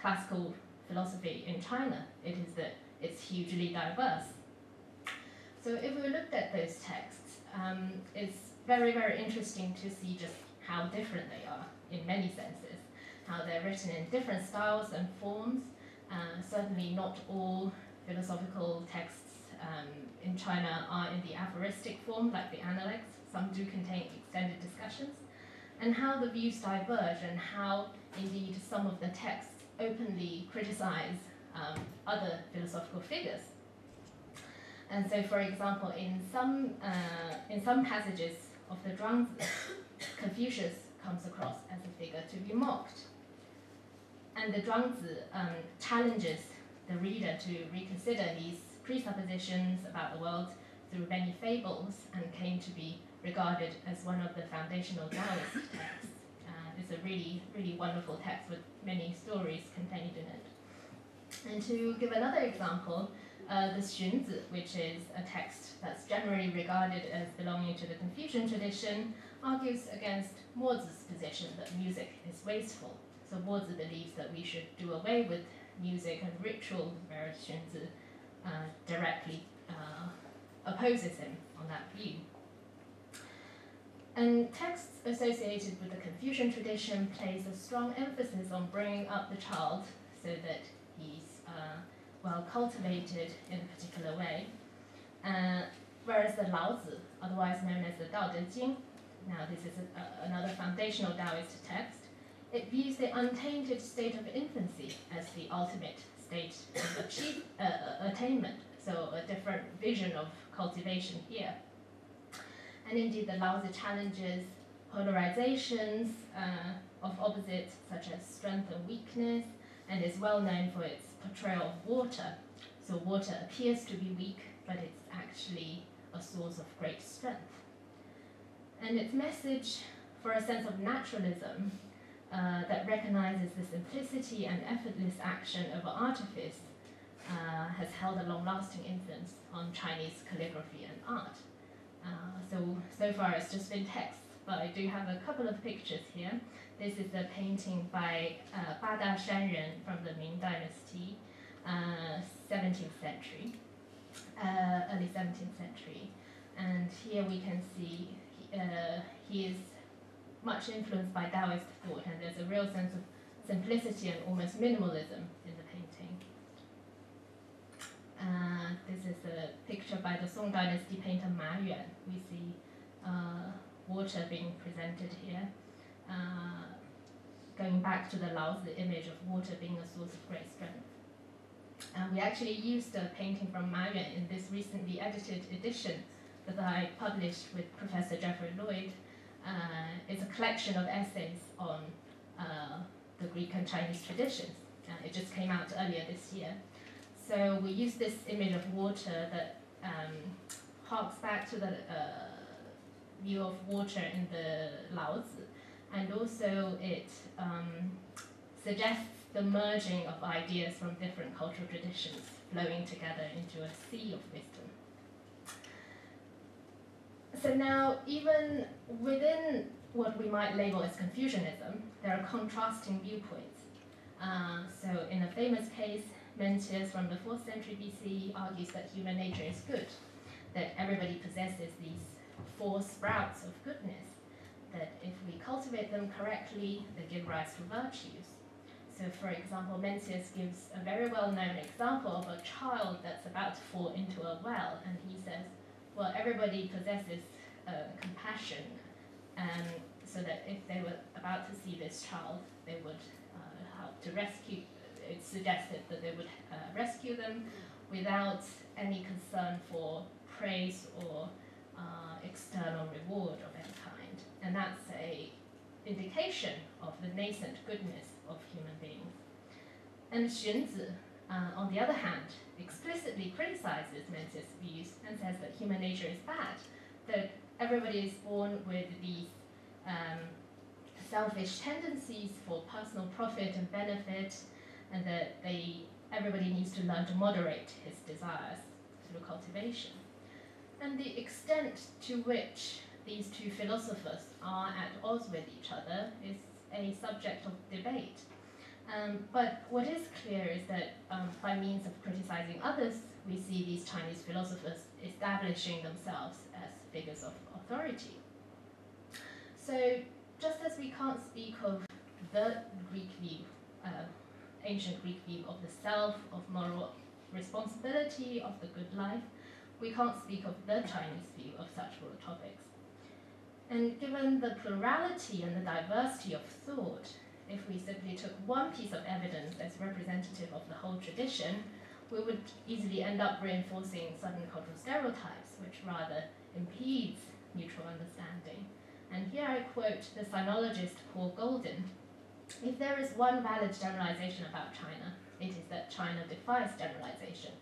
classical philosophy in China, it is that it's hugely diverse. So if we looked at those texts, it's very, very interesting to see just how different they are in many senses, how they're written in different styles and forms. Certainly not all philosophical texts in China are in the aphoristic form, like the Analects. Some do contain extended discussions. And how the views diverge, and how, indeed, some of the texts openly criticize other philosophical figures. And so, for example, in some passages of the Zhuangzi, Confucius comes across as a figure to be mocked. And the Zhuangzi challenges the reader to reconsider these presuppositions about the world through many fables and came to be regarded as one of the foundational Taoist texts. It's a really, really wonderful text with many stories contained in it. And to give another example, the Xunzi, which is a text that's generally regarded as belonging to the Confucian tradition, argues against Mozi's position that music is wasteful. So Mozi believes that we should do away with music and ritual, whereas Xunzi directly opposes him on that view. And texts associated with the Confucian tradition place a strong emphasis on bringing up the child so that he's well cultivated in a particular way, whereas the Laozi, otherwise known as the Dao De Jing, now this is another foundational Taoist text, it views the untainted state of infancy as the ultimate state of attainment, so a different vision of cultivation here. And indeed, the Laozi challenges polarizations of opposites such as strength and weakness, and is well known for its portrayal of water. So water appears to be weak, but it's actually a source of great strength. And its message for a sense of naturalism that recognizes the simplicity and effortless action over artifice has held a long-lasting influence on Chinese calligraphy and art. So far it's just been text, but I do have a couple of pictures here. This is a painting by Ba Da Shanren from the Ming Dynasty, 17th century, early 17th century. And here we can see he is much influenced by Taoist thought, and there's a real sense of simplicity and almost minimalism in the painting. This is a picture by the Song Dynasty painter Ma Yuan. We see water being presented here, going back to the Laozi image of water being a source of great strength. We actually used a painting from Ma Yuan in this recently edited edition that I published with Professor Jeffrey Lloyd. It's a collection of essays on the Greek and Chinese traditions. It just came out earlier this year. So we use this image of water that harks back to the view of water in the Laozi, and also it suggests the merging of ideas from different cultural traditions flowing together into a sea of wisdom. So now, even within what we might label as Confucianism, there are contrasting viewpoints. So in a famous case, Mencius from the 4th century BC argues that human nature is good, that everybody possesses these four sprouts of goodness, that if we cultivate them correctly, they give rise to virtues. So for example, Mencius gives a very well-known example of a child that's about to fall into a well, and he says, well, everybody possesses compassion, so that if they were about to see this child, they would help to rescue. It suggested that they would rescue them without any concern for praise or external reward of any kind. And that's an indication of the nascent goodness of human beings. And Xunzi, on the other hand, explicitly criticizes Mencius' views and says that human nature is bad, that everybody is born with these selfish tendencies for personal profit and benefit, and that everybody needs to learn to moderate his desires through cultivation. And the extent to which these two philosophers are at odds with each other is a subject of debate. But what is clear is that by means of criticizing others, we see these Chinese philosophers establishing themselves as figures of authority. So just as we can't speak of the Greek view, ancient Greek view of the self, of moral responsibility, of the good life, we can't speak of the Chinese view of such world topics. And given the plurality and the diversity of thought, if we simply took one piece of evidence as representative of the whole tradition, we would easily end up reinforcing certain cultural stereotypes, which rather impedes neutral understanding. And here I quote the sinologist Paul Goldin. If there is one valid generalization about China, it is that China defies generalization.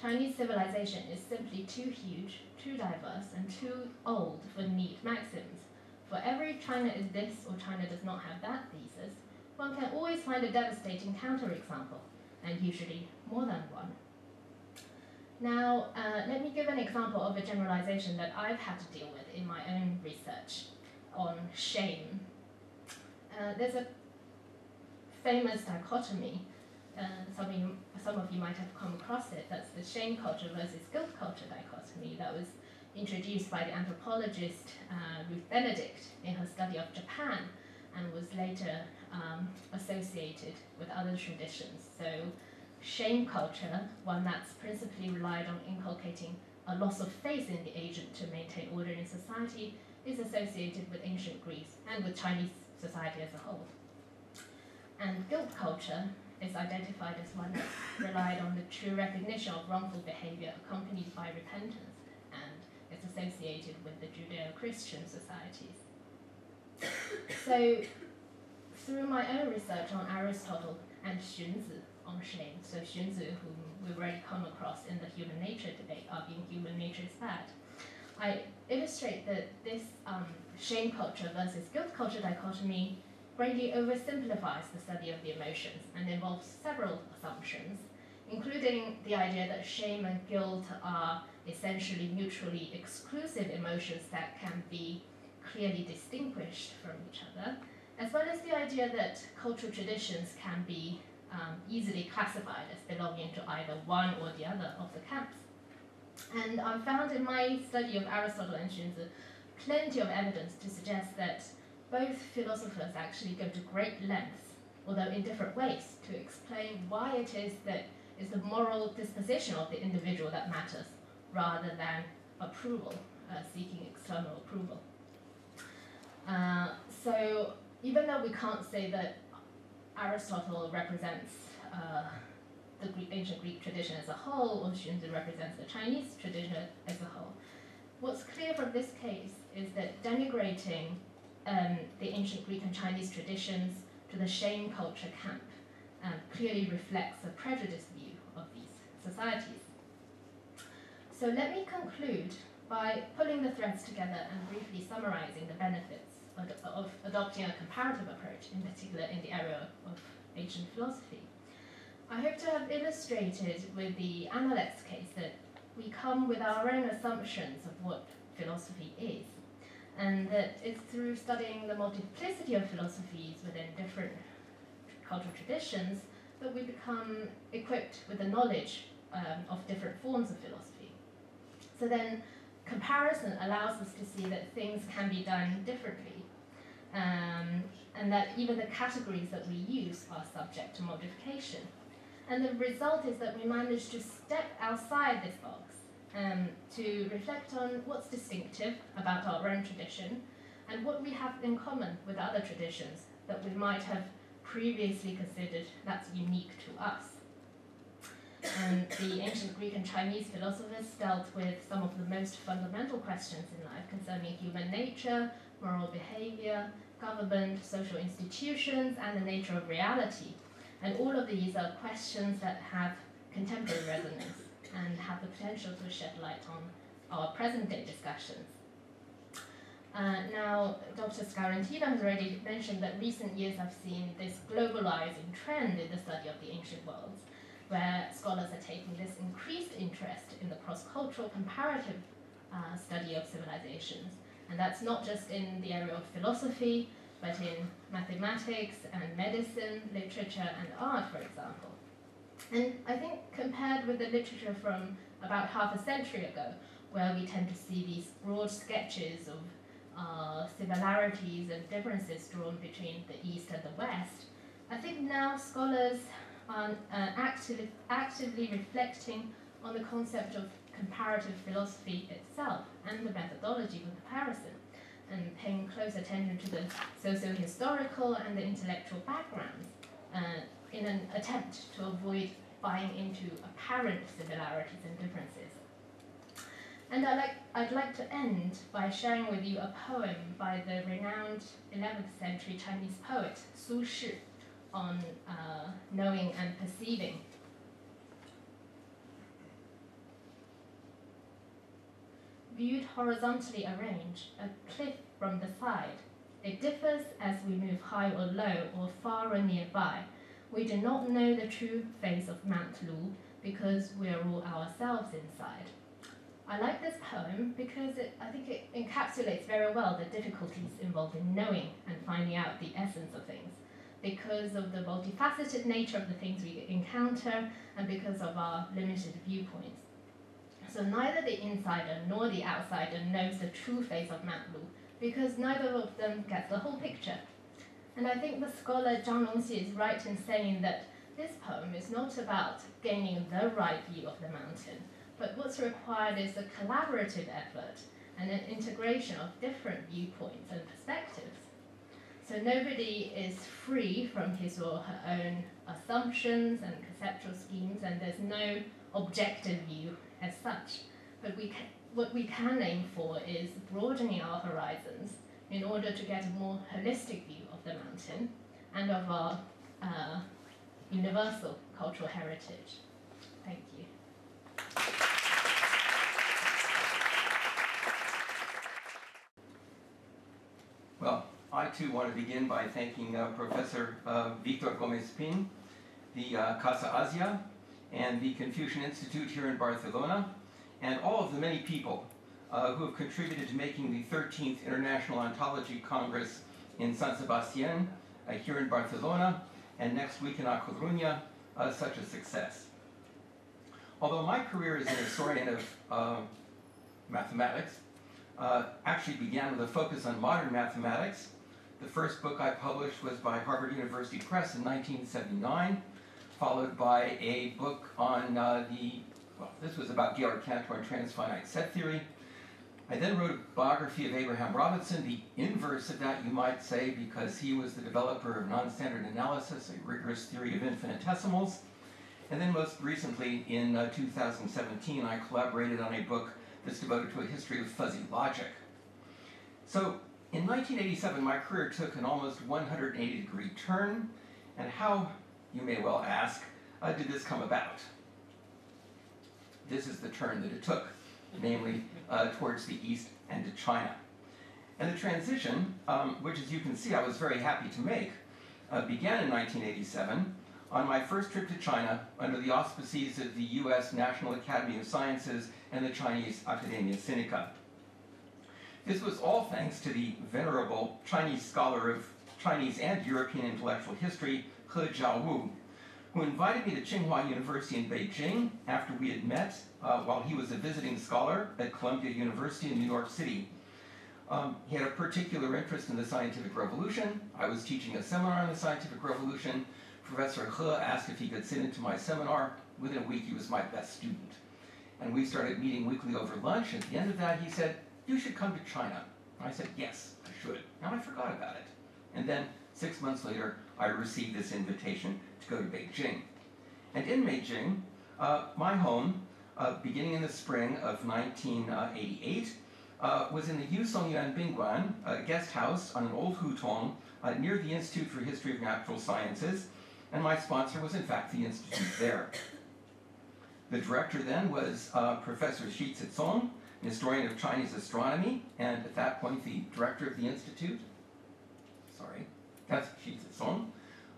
Chinese civilization is simply too huge, too diverse, and too old for neat maxims. For every China is this or China does not have that thesis, one can always find a devastating counterexample, and usually more than one. Now, let me give an example of a generalization that I've had to deal with in my own research on shame. There's a famous dichotomy, some of you might have come across it, that's the shame culture versus guilt culture dichotomy that was introduced by the anthropologist Ruth Benedict in her study of Japan and was later associated with other traditions. So shame culture, one that's principally relied on inculcating a loss of faith in the agent to maintain order in society, is associated with ancient Greece and with Chinese society as a whole. And guilt culture is identified as one that relied on the true recognition of wrongful behavior accompanied by repentance, and it's associated with the Judeo-Christian societies. So, through my own research on Aristotle and Xunzi on shame, so Xunzi, whom we've already come across in the human nature debate, arguing human nature is bad, I illustrate that this shame culture versus guilt culture dichotomy greatly oversimplifies the study of the emotions and involves several assumptions, including the idea that shame and guilt are essentially mutually exclusive emotions that can be clearly distinguished from each other, as well as the idea that cultural traditions can be easily classified as belonging to either one or the other of the camps. And I found in my study of Aristotle and Xunzi plenty of evidence to suggest that both philosophers actually go to great lengths, although in different ways, to explain why it is that it's the moral disposition of the individual that matters, rather than approval, seeking external approval. So even though we can't say that Aristotle represents the ancient Greek tradition as a whole, or Xunzi represents the Chinese tradition as a whole, what's clear from this case is that denigrating the ancient Greek and Chinese traditions to the shame culture camp clearly reflects a prejudiced view of these societies. So let me conclude by pulling the threads together and briefly summarizing the benefits of adopting a comparative approach, in particular in the area of ancient philosophy. I hope to have illustrated with the Analects case that we come with our own assumptions of what philosophy is, and that it's through studying the multiplicity of philosophies within different cultural traditions that we become equipped with the knowledge of different forms of philosophy. So then comparison allows us to see that things can be done differently, and that even the categories that we use are subject to modification. And the result is that we manage to step outside this box, to reflect on what's distinctive about our own tradition and what we have in common with other traditions that we might have previously considered that's unique to us. And the ancient Greek and Chinese philosophers dealt with some of the most fundamental questions in life concerning human nature, moral behavior, government, social institutions, and the nature of reality. And all of these are questions that have contemporary resonance and have the potential to shed light on our present-day discussions. Now, Dr. Scarantino has already mentioned that recent years have seen this globalizing trend in the study of the ancient worlds, where scholars are taking this increased interest in the cross-cultural comparative study of civilizations. And that's not just in the area of philosophy, but in mathematics and medicine, literature and art, for example. And I think compared with the literature from about half a century ago, where we tend to see these broad sketches of similarities and differences drawn between the East and the West, I think now scholars are actively reflecting on the concept of comparative philosophy itself and the methodology for comparison, and paying close attention to the socio-historical and the intellectual backgrounds, in an attempt to avoid buying into apparent similarities and differences. And I'd like to end by sharing with you a poem by the renowned 11th century Chinese poet Su Shi on knowing and perceiving. Viewed horizontally arranged, a cliff from the side, it differs as we move high or low or far or nearby. We do not know the true face of Mount Lu because we are all ourselves inside. I like this poem because I think it encapsulates very well the difficulties involved in knowing and finding out the essence of things. Because of the multifaceted nature of the things we encounter and because of our limited viewpoints. So neither the insider nor the outsider knows the true face of Mount Lu, because neither of them gets the whole picture. And I think the scholar Zhang Longxi is right in saying that this poem is not about gaining the right view of the mountain, but what's required is a collaborative effort and an integration of different viewpoints and perspectives. So nobody is free from his or her own assumptions and conceptual schemes, and there's no objective view as such. But what we can aim for is broadening our horizons in order to get a more holistic view of the mountain and of our universal cultural heritage. Thank you. Well, I too want to begin by thanking Professor Victor Gomez-Pin, the Casa Asia, and the Confucian Institute here in Barcelona, and all of the many people who have contributed to making the 13th International Ontology Congress in San Sebastián, here in Barcelona, and next week in A Coruña, such a success. Although my career as an historian of mathematics actually began with a focus on modern mathematics, the first book I published was by Harvard University Press in 1979, followed by a book on this was about Georg Cantor and transfinite set theory. I then wrote a biography of Abraham Robinson, the inverse of that, you might say, because he was the developer of non-standard analysis, a rigorous theory of infinitesimals. And then most recently, in 2017, I collaborated on a book that's devoted to a history of fuzzy logic. So in 1987, my career took an almost 180-degree turn. And how, you may well ask, did this come about? This is the turn that it took, namely towards the East and to China. And the transition, which as you can see I was very happy to make, began in 1987 on my first trip to China under the auspices of the U.S. National Academy of Sciences and the Chinese Academia Sinica. This was all thanks to the venerable Chinese scholar of Chinese and European intellectual history, He Jiawu, who invited me to Tsinghua University in Beijing after we had met while he was a visiting scholar at Columbia University in New York City. He had a particular interest in the scientific revolution. I was teaching a seminar on the scientific revolution. Professor He asked if he could sit into my seminar. Within a week, he was my best student. And we started meeting weekly over lunch. At the end of that, he said, "You should come to China." And I said, "Yes, I should." Now I forgot about it. And then 6 months later, I received this invitation to go to Beijing. And in Beijing, my home, beginning in the spring of 1988, was in the Yusong Yuan Bingguan, a guest house on an old hutong near the Institute for History of Natural Sciences, and my sponsor was in fact the institute there. The director then was Professor Xi Zizong, an historian of Chinese astronomy, and at that point the director of the institute. Sorry, that's Xi Zizong,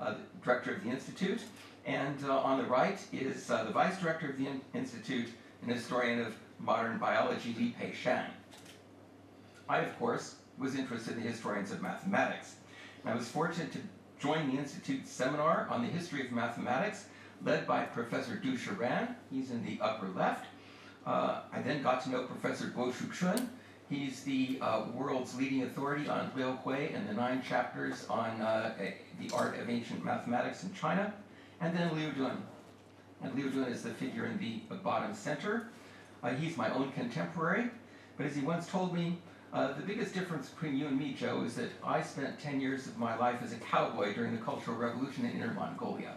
the director of the institute, and on the right is the vice director of the institute, an historian of modern biology, Li Peishan. I, of course, was interested in the historians of mathematics. And I was fortunate to join the institute's seminar on the history of mathematics, led by Professor Du Sharan. He's in the upper left. I then got to know Professor Guo Shuchun. He's the world's leading authority on Liu Hui and the 9 chapters on the art of ancient mathematics in China, and then Liu Dun. And Liu Dun is the figure in the bottom center. He's my own contemporary, but as he once told me, the biggest difference between you and me, Joe, is that I spent 10 years of my life as a cowboy during the Cultural Revolution in Inner Mongolia.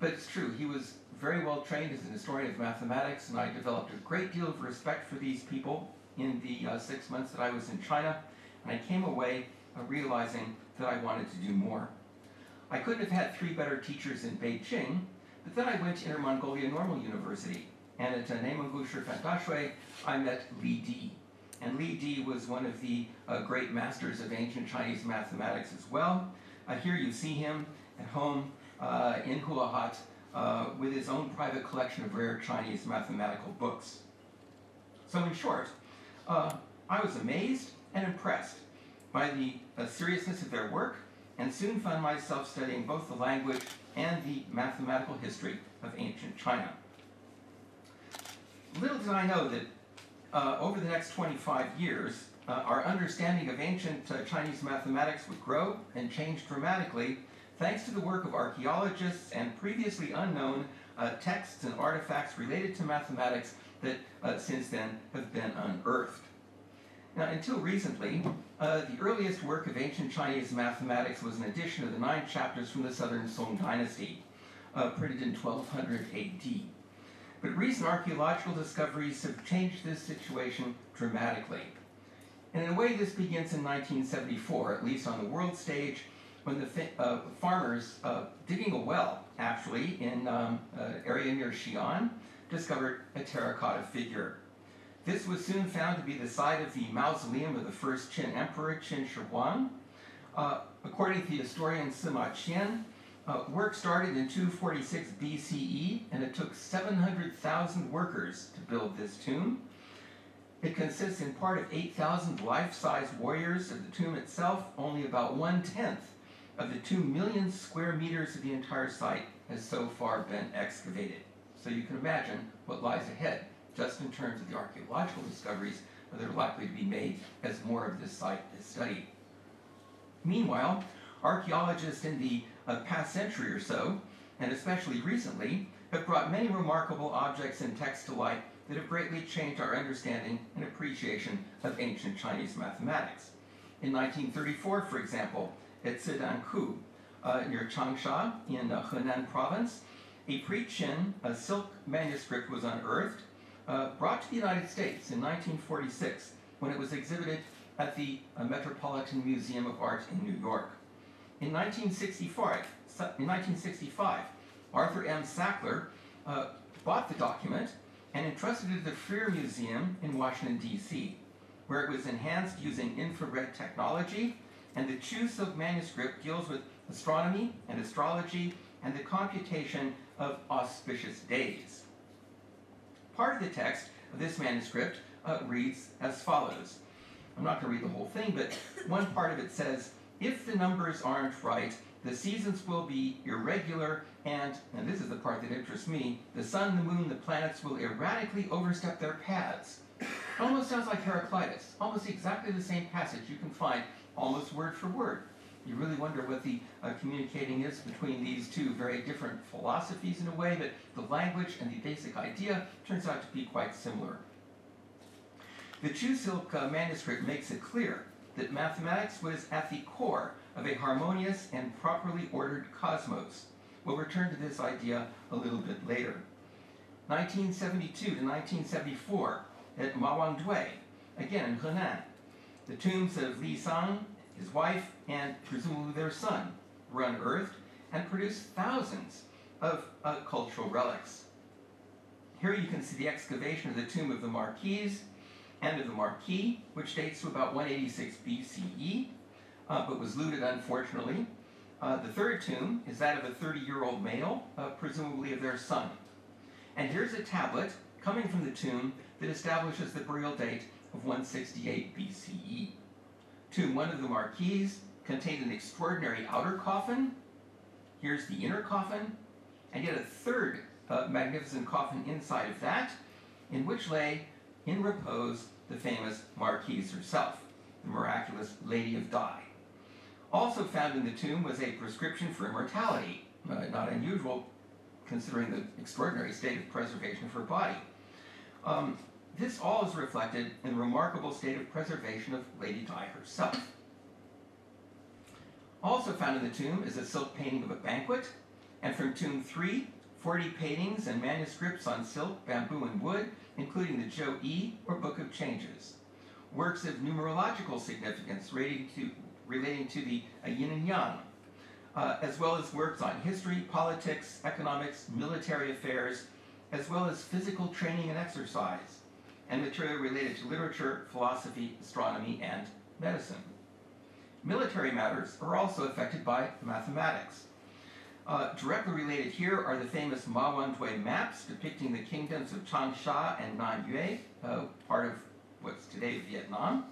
But it's true, he was very well trained as an historian of mathematics, and I developed a great deal of respect for these people in the 6 months that I was in China, and I came away realizing that I wanted to do more. I couldn't have had three better teachers in Beijing, but then I went to Inner Mongolia Normal University, and at Neimengusher Fandashui, I met Li Di. And Li Di was one of the great masters of ancient Chinese mathematics as well. Here you see him at home in Hulahat with his own private collection of rare Chinese mathematical books. So in short, I was amazed and impressed by the seriousness of their work, and soon found myself studying both the language and the mathematical history of ancient China. Little did I know that over the next 25 years, our understanding of ancient Chinese mathematics would grow and change dramatically thanks to the work of archaeologists and previously unknown texts and artifacts related to mathematics that since then have been unearthed. Now, until recently, the earliest work of ancient Chinese mathematics was an edition of the 9 chapters from the Southern Song Dynasty, printed in 1200 AD. But recent archaeological discoveries have changed this situation dramatically. And in a way, this begins in 1974, at least on the world stage, when the farmers digging a well, actually, in an area near Xi'an, discovered a terracotta figure. This was soon found to be the site of the mausoleum of the first Qin emperor, Qin Shi Huang. According to the historian Sima Qian, work started in 246 BCE, and it took 700,000 workers to build this tomb. It consists in part of 8,000 life-size warriors of the tomb itself. Only about 1/10 of the 2 million square meters of the entire site has so far been excavated. So you can imagine what lies ahead, just in terms of the archaeological discoveries that are likely to be made as more of this site is studied. Meanwhile, archaeologists in the past century or so, and especially recently, have brought many remarkable objects and texts to light that have greatly changed our understanding and appreciation of ancient Chinese mathematics. In 1934, for example, at Sidanku, near Changsha in Hunan province, a pre-Qin silk manuscript was unearthed, brought to the United States in 1946 when it was exhibited at the Metropolitan Museum of Art in New York. In 1965, Arthur M. Sackler bought the document and entrusted it to the Freer Museum in Washington, D.C., where it was enhanced using infrared technology, and the Chu silk manuscript deals with astronomy and astrology and the computation of auspicious days. Part of the text of this manuscript reads as follows. I'm not going to read the whole thing, but one part of it says, "If the numbers aren't right, the seasons will be irregular, and this is the part that interests me, the sun, the moon, the planets will erratically overstep their paths." Almost sounds like Heraclitus, almost exactly the same passage you can find almost word for word. You really wonder what the communicating is between these two very different philosophies in a way, but the language and the basic idea turns out to be quite similar. The Chu silk manuscript makes it clear that mathematics was at the core of a harmonious and properly ordered cosmos. We'll return to this idea a little bit later. 1972 to 1974 at Mawangdui, again in Hunan, the tombs of Li Sang, his wife, and presumably their son were unearthed and produced thousands of cultural relics. Here you can see the excavation of the tomb of the Marquise and of the Marquis, which dates to about 186 BCE, but was looted unfortunately. The third tomb is that of a 30-year-old male, presumably of their son. And here's a tablet coming from the tomb that establishes the burial date of 168 BCE. Tomb 1 of the Marquise contained an extraordinary outer coffin. Here's the inner coffin, and yet a third magnificent coffin inside of that, in which lay, in repose, the famous Marquise herself, the miraculous Lady of Dai. Also found in the tomb was a prescription for immortality, not unusual considering the extraordinary state of preservation of her body. This all is reflected in the remarkable state of preservation of Lady Di herself. Also found in the tomb is a silk painting of a banquet and from Tomb 3, 40 paintings and manuscripts on silk, bamboo, and wood, including the Zhou Yi, or Book of Changes. Works of numerological significance relating to the yin and yang, as well as works on history, politics, economics, military affairs, as well as physical training and exercise, and material related to literature, philosophy, astronomy, and medicine. Military matters are also affected by mathematics. Directly related here are the famous Mawangdui maps depicting the kingdoms of Changsha and Nanyue, part of what's today Vietnam.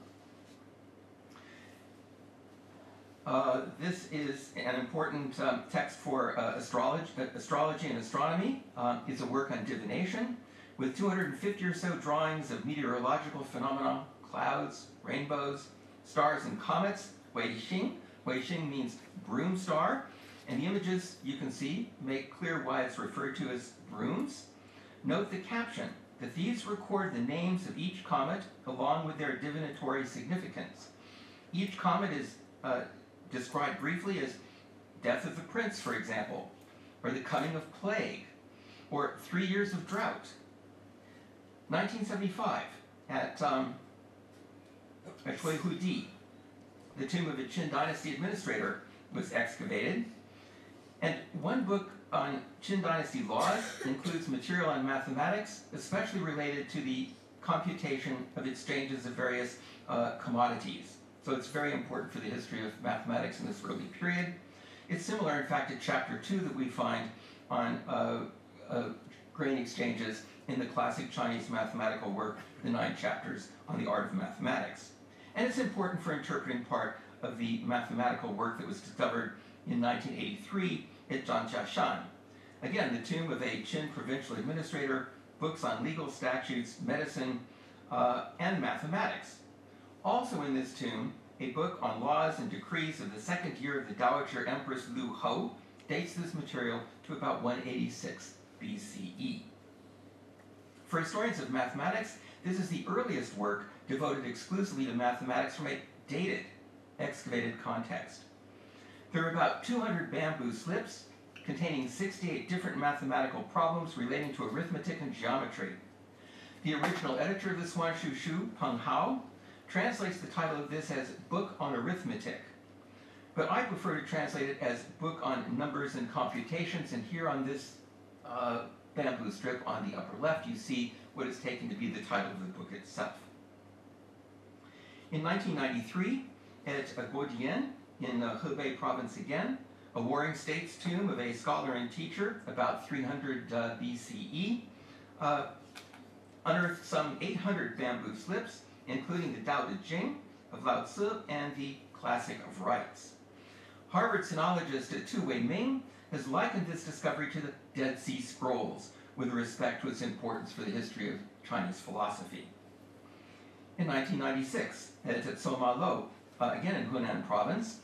This is an important text for astrology and astronomy. It's a work on divination, with 250 or so drawings of meteorological phenomena, clouds, rainbows, stars and comets, Weixing. Weixing means broom star, and the images you can see make clear why it's referred to as brooms. Note the caption, that these record the names of each comet along with their divinatory significance. Each comet is described briefly as death of the prince, for example, or the coming of plague, or 3 years of drought. 1975, at Huidi, the tomb of a Qin dynasty administrator was excavated, and one book on Qin dynasty laws includes material on mathematics, especially related to the computation of exchanges of various commodities. So it's very important for the history of mathematics in this early period. It's similar, in fact, to chapter 2 that we find on grain exchanges in the classic Chinese mathematical work, the 9 chapters on the art of mathematics. And it's important for interpreting part of the mathematical work that was discovered in 1983 at Zhangjiashan. Again, the tomb of a Qin provincial administrator, books on legal statutes, medicine, and mathematics. Also in this tomb, a book on laws and decrees of the 2nd year of the Dowager Empress Liu Hui dates this material to about 186 BCE. For historians of mathematics, this is the earliest work devoted exclusively to mathematics from a dated, excavated context. There are about 200 bamboo slips containing 68 different mathematical problems relating to arithmetic and geometry. The original editor of this Wanshu Shu, Peng Hao, translates the title of this as Book on Arithmetic, but I prefer to translate it as Book on Numbers and Computations, and here on this bamboo strip on the upper left you see what is taken to be the title of the book itself. In 1993, at Guodian, in Hebei province again, a Warring States tomb of a scholar and teacher, about 300 BCE, unearthed some 800 bamboo slips, including the Dao De Jing of Lao Tzu and the Classic of Rites. Harvard sinologist Tu Wei Ming has likened this discovery to the Dead Sea Scrolls with respect to its importance for the history of Chinese philosophy. In 1996, at Soma Lo, again in Hunan province,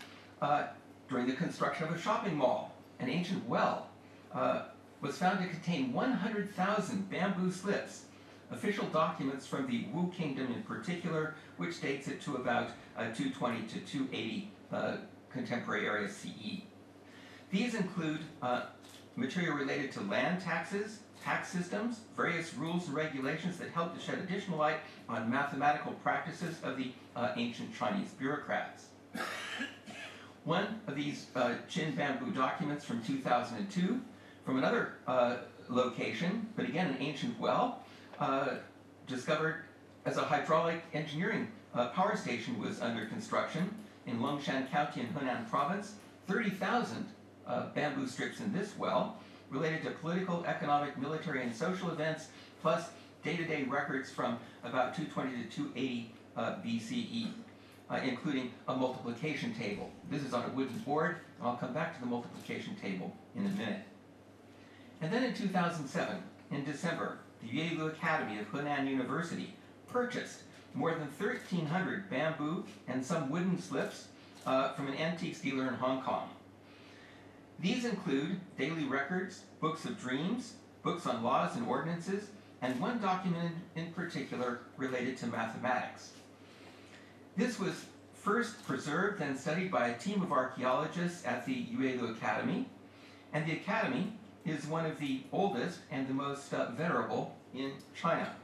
during the construction of a shopping mall, an ancient well was found to contain 100,000 bamboo slips, official documents from the Wu Kingdom in particular, which dates it to about 220 to 280 contemporary era CE. These include material related to land taxes, tax systems, various rules and regulations that help to shed additional light on mathematical practices of the ancient Chinese bureaucrats. One of these Qin bamboo documents from 2002, from another location, but again an ancient well, discovered as a hydraulic engineering power station was under construction in Longshan County in Hunan province. 30,000 bamboo strips in this well related to political, economic, military, and social events, plus day-to-day records from about 220 to 280 BCE, including a multiplication table. This is on a wooden board, and I'll come back to the multiplication table in a minute. And then in 2007, in December, the Yelu Academy of Hunan University purchased more than 1,300 bamboo and some wooden slips from an antiques dealer in Hong Kong. These include daily records, books of dreams, books on laws and ordinances, and one document in particular related to mathematics. This was first preserved and studied by a team of archaeologists at the Yelu Academy, And the academy is one of the oldest and the most venerable in China.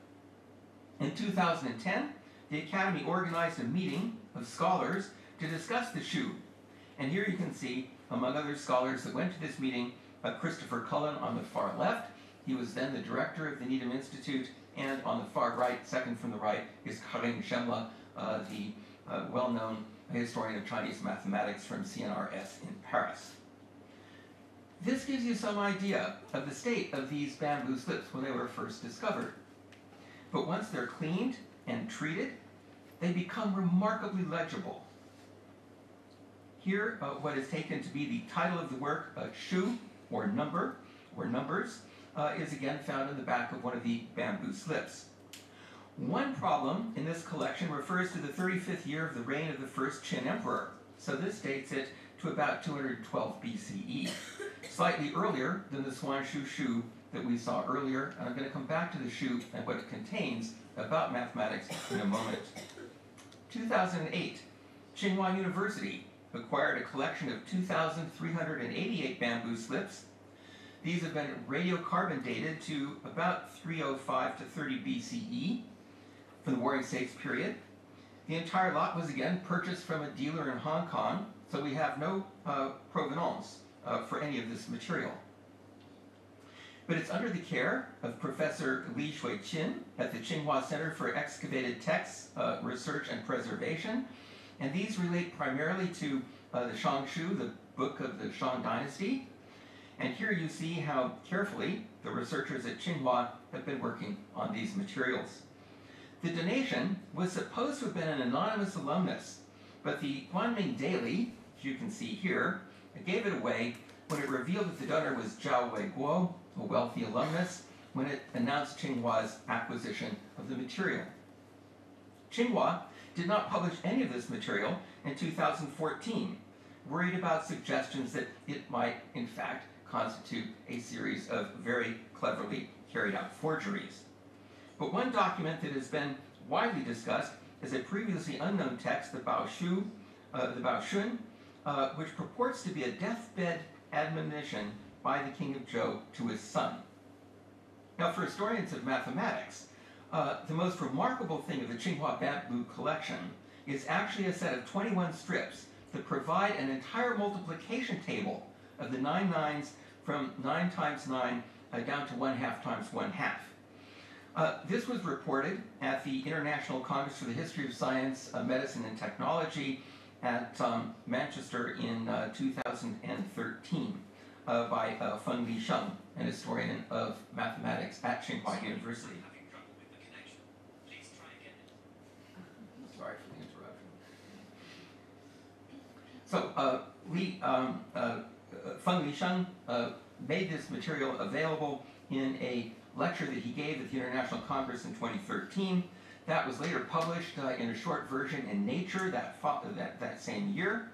In 2010, the academy organized a meeting of scholars to discuss the Shu. And here you can see, among other scholars that went to this meeting, Christopher Cullen on the far left. He was then the director of the Needham Institute. And on the far right, second from the right, is Karim Shemla, the well-known historian of Chinese mathematics from CNRS in Paris. This gives you some idea of the state of these bamboo slips when they were first discovered. But once they're cleaned and treated, they become remarkably legible. Here, what is taken to be the title of the work, Shu, or number, or numbers, is again found in the back of one of the bamboo slips. One problem in this collection refers to the 35th year of the reign of the first Qin emperor. So this dates it to about 212 BCE, slightly earlier than the Xuanshu Shu that we saw earlier. And I'm going to come back to the Shu and what it contains about mathematics in a moment. 2008, Tsinghua University acquired a collection of 2,388 bamboo slips. These have been radiocarbon dated to about 305 to 30 BCE for the Warring States period. The entire lot was again purchased from a dealer in Hong Kong, so we have no provenance for any of this material. But it's under the care of Professor Li Shuiqin at the Tsinghua Center for Excavated Texts, Research and Preservation. And these relate primarily to the Shangshu, the book of the Shang Dynasty. And here you see how carefully the researchers at Tsinghua have been working on these materials. The donation was supposed to have been an anonymous alumnus, but the Guanming Daily, as you can see here, gave it away when it revealed that the donor was Zhao Wei Guo, a wealthy alumnus, when it announced Tsinghua's acquisition of the material. Tsinghua did not publish any of this material in 2014, worried about suggestions that it might, in fact, constitute a series of very cleverly carried out forgeries. But one document that has been widely discussed is a previously unknown text, the Baoshun, which purports to be a deathbed admonition by the king of Zhou to his son. Now, for historians of mathematics, the most remarkable thing of the Tsinghua bamboo collection is actually a set of 21 strips that provide an entire multiplication table of the 9 nines from 9 times 9 down to 1/2 times 1/2. This was reported at the International Congress for the History of Science, Medicine, and Technology at Manchester in 2013 by Feng Li Sheng, an historian of mathematics at Tsinghua University. Please try again. Sorry for the interruption. So Feng Lisheng made this material available in a lecture that he gave at the International Congress in 2013. That was later published in a short version in Nature that same year.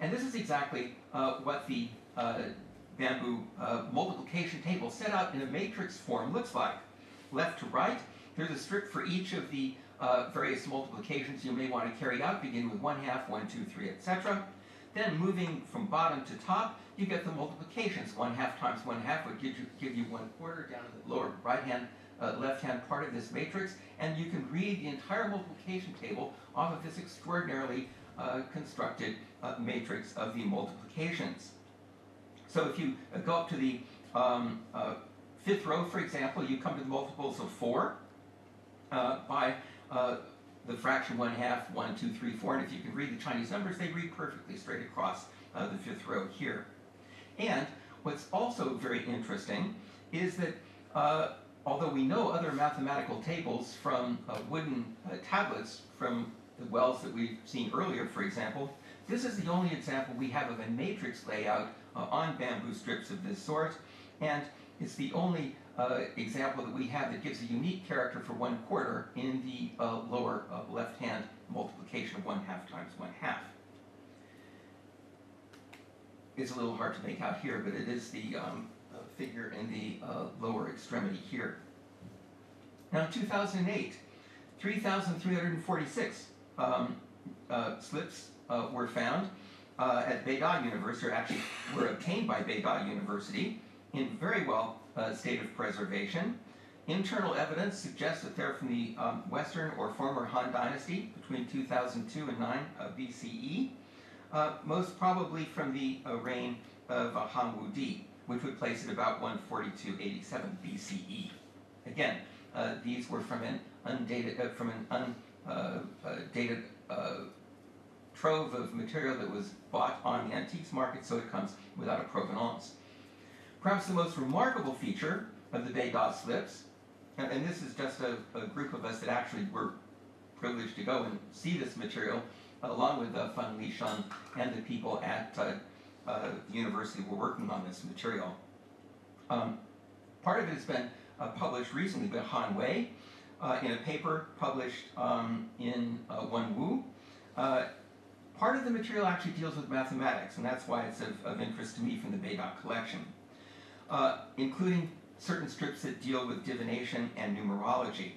And this is exactly what the bamboo multiplication table set out in a matrix form looks like. Left to right, there's a strip for each of the various multiplications you may want to carry out, beginning with 1/2, 1, 2, 3, etc. Then moving from bottom to top, you get the multiplications. 1/2 times 1/2 would give you 1/4 down in the lower left-hand part of this matrix, and you can read the entire multiplication table off of this extraordinarily constructed matrix of the multiplications. So if you go up to the fifth row, for example, you come to the multiples of 4 by the fraction 1/2, 1, 2, 3, 4, and if you can read the Chinese numbers, they read perfectly straight across the fifth row here. And what's also very interesting is that although we know other mathematical tables from wooden tablets from the wells that we've seen earlier, for example, this is the only example we have of a matrix layout on bamboo strips of this sort, and it's the only example that we have that gives a unique character for 1/4 in the lower left-hand multiplication of 1/2 times 1/2. It's a little hard to make out here, but it is the figure in the lower extremity here. Now, 2008, 3,346 slips were found at Beida University, or actually were obtained by Beida University, in very well state of preservation. Internal evidence suggests that they're from the Western or former Han Dynasty between 2002 and 9 BCE, most probably from the reign of Han Wudi, which would place it about 142-87 BCE. Again, these were from an undated, trove of material that was bought on the antiques market, so it comes without a provenance. Perhaps the most remarkable feature of the Beida slips, and this is just a group of us that actually were privileged to go and see this material, along with Feng Lishan and the people at the university were working on this material. Part of it has been published recently by Han Wei in a paper published in Wenwu. Part of the material actually deals with mathematics, and that's why it's of interest to me from the Beida collection, including certain strips that deal with divination and numerology.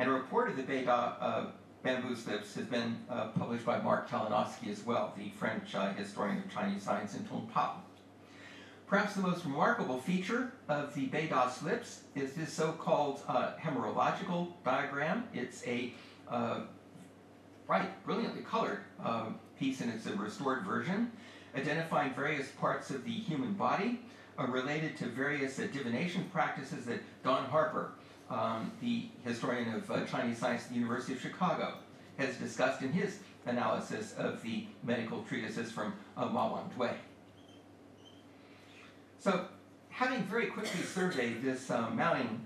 And a report of the Beida bamboo slips has been published by Marc Talanowski as well, the French historian of Chinese science in Tongtao. Perhaps the most remarkable feature of the Beida slips is this so-called hemerological diagram. It's a bright, brilliantly colored piece, and it's a restored version, identifying various parts of the human body related to various divination practices that Don Harper, the historian of Chinese science at the University of Chicago, has discussed in his analysis of the medical treatises from Mawangdui. So, having very quickly surveyed this mounting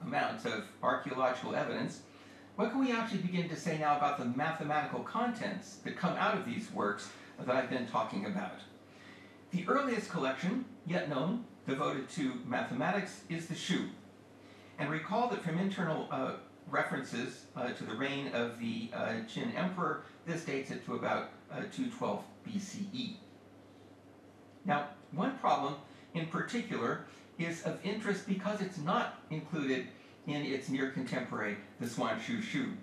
amount of archaeological evidence, what can we actually begin to say now about the mathematical contents that come out of these works that I've been talking about? The earliest collection yet known devoted to mathematics is the Shu. And recall that from internal references to the reign of the Qin Emperor, this dates it to about 212 BCE. Now, one problem in particular is of interest because it's not included in its near contemporary, the Xuanxu Shu.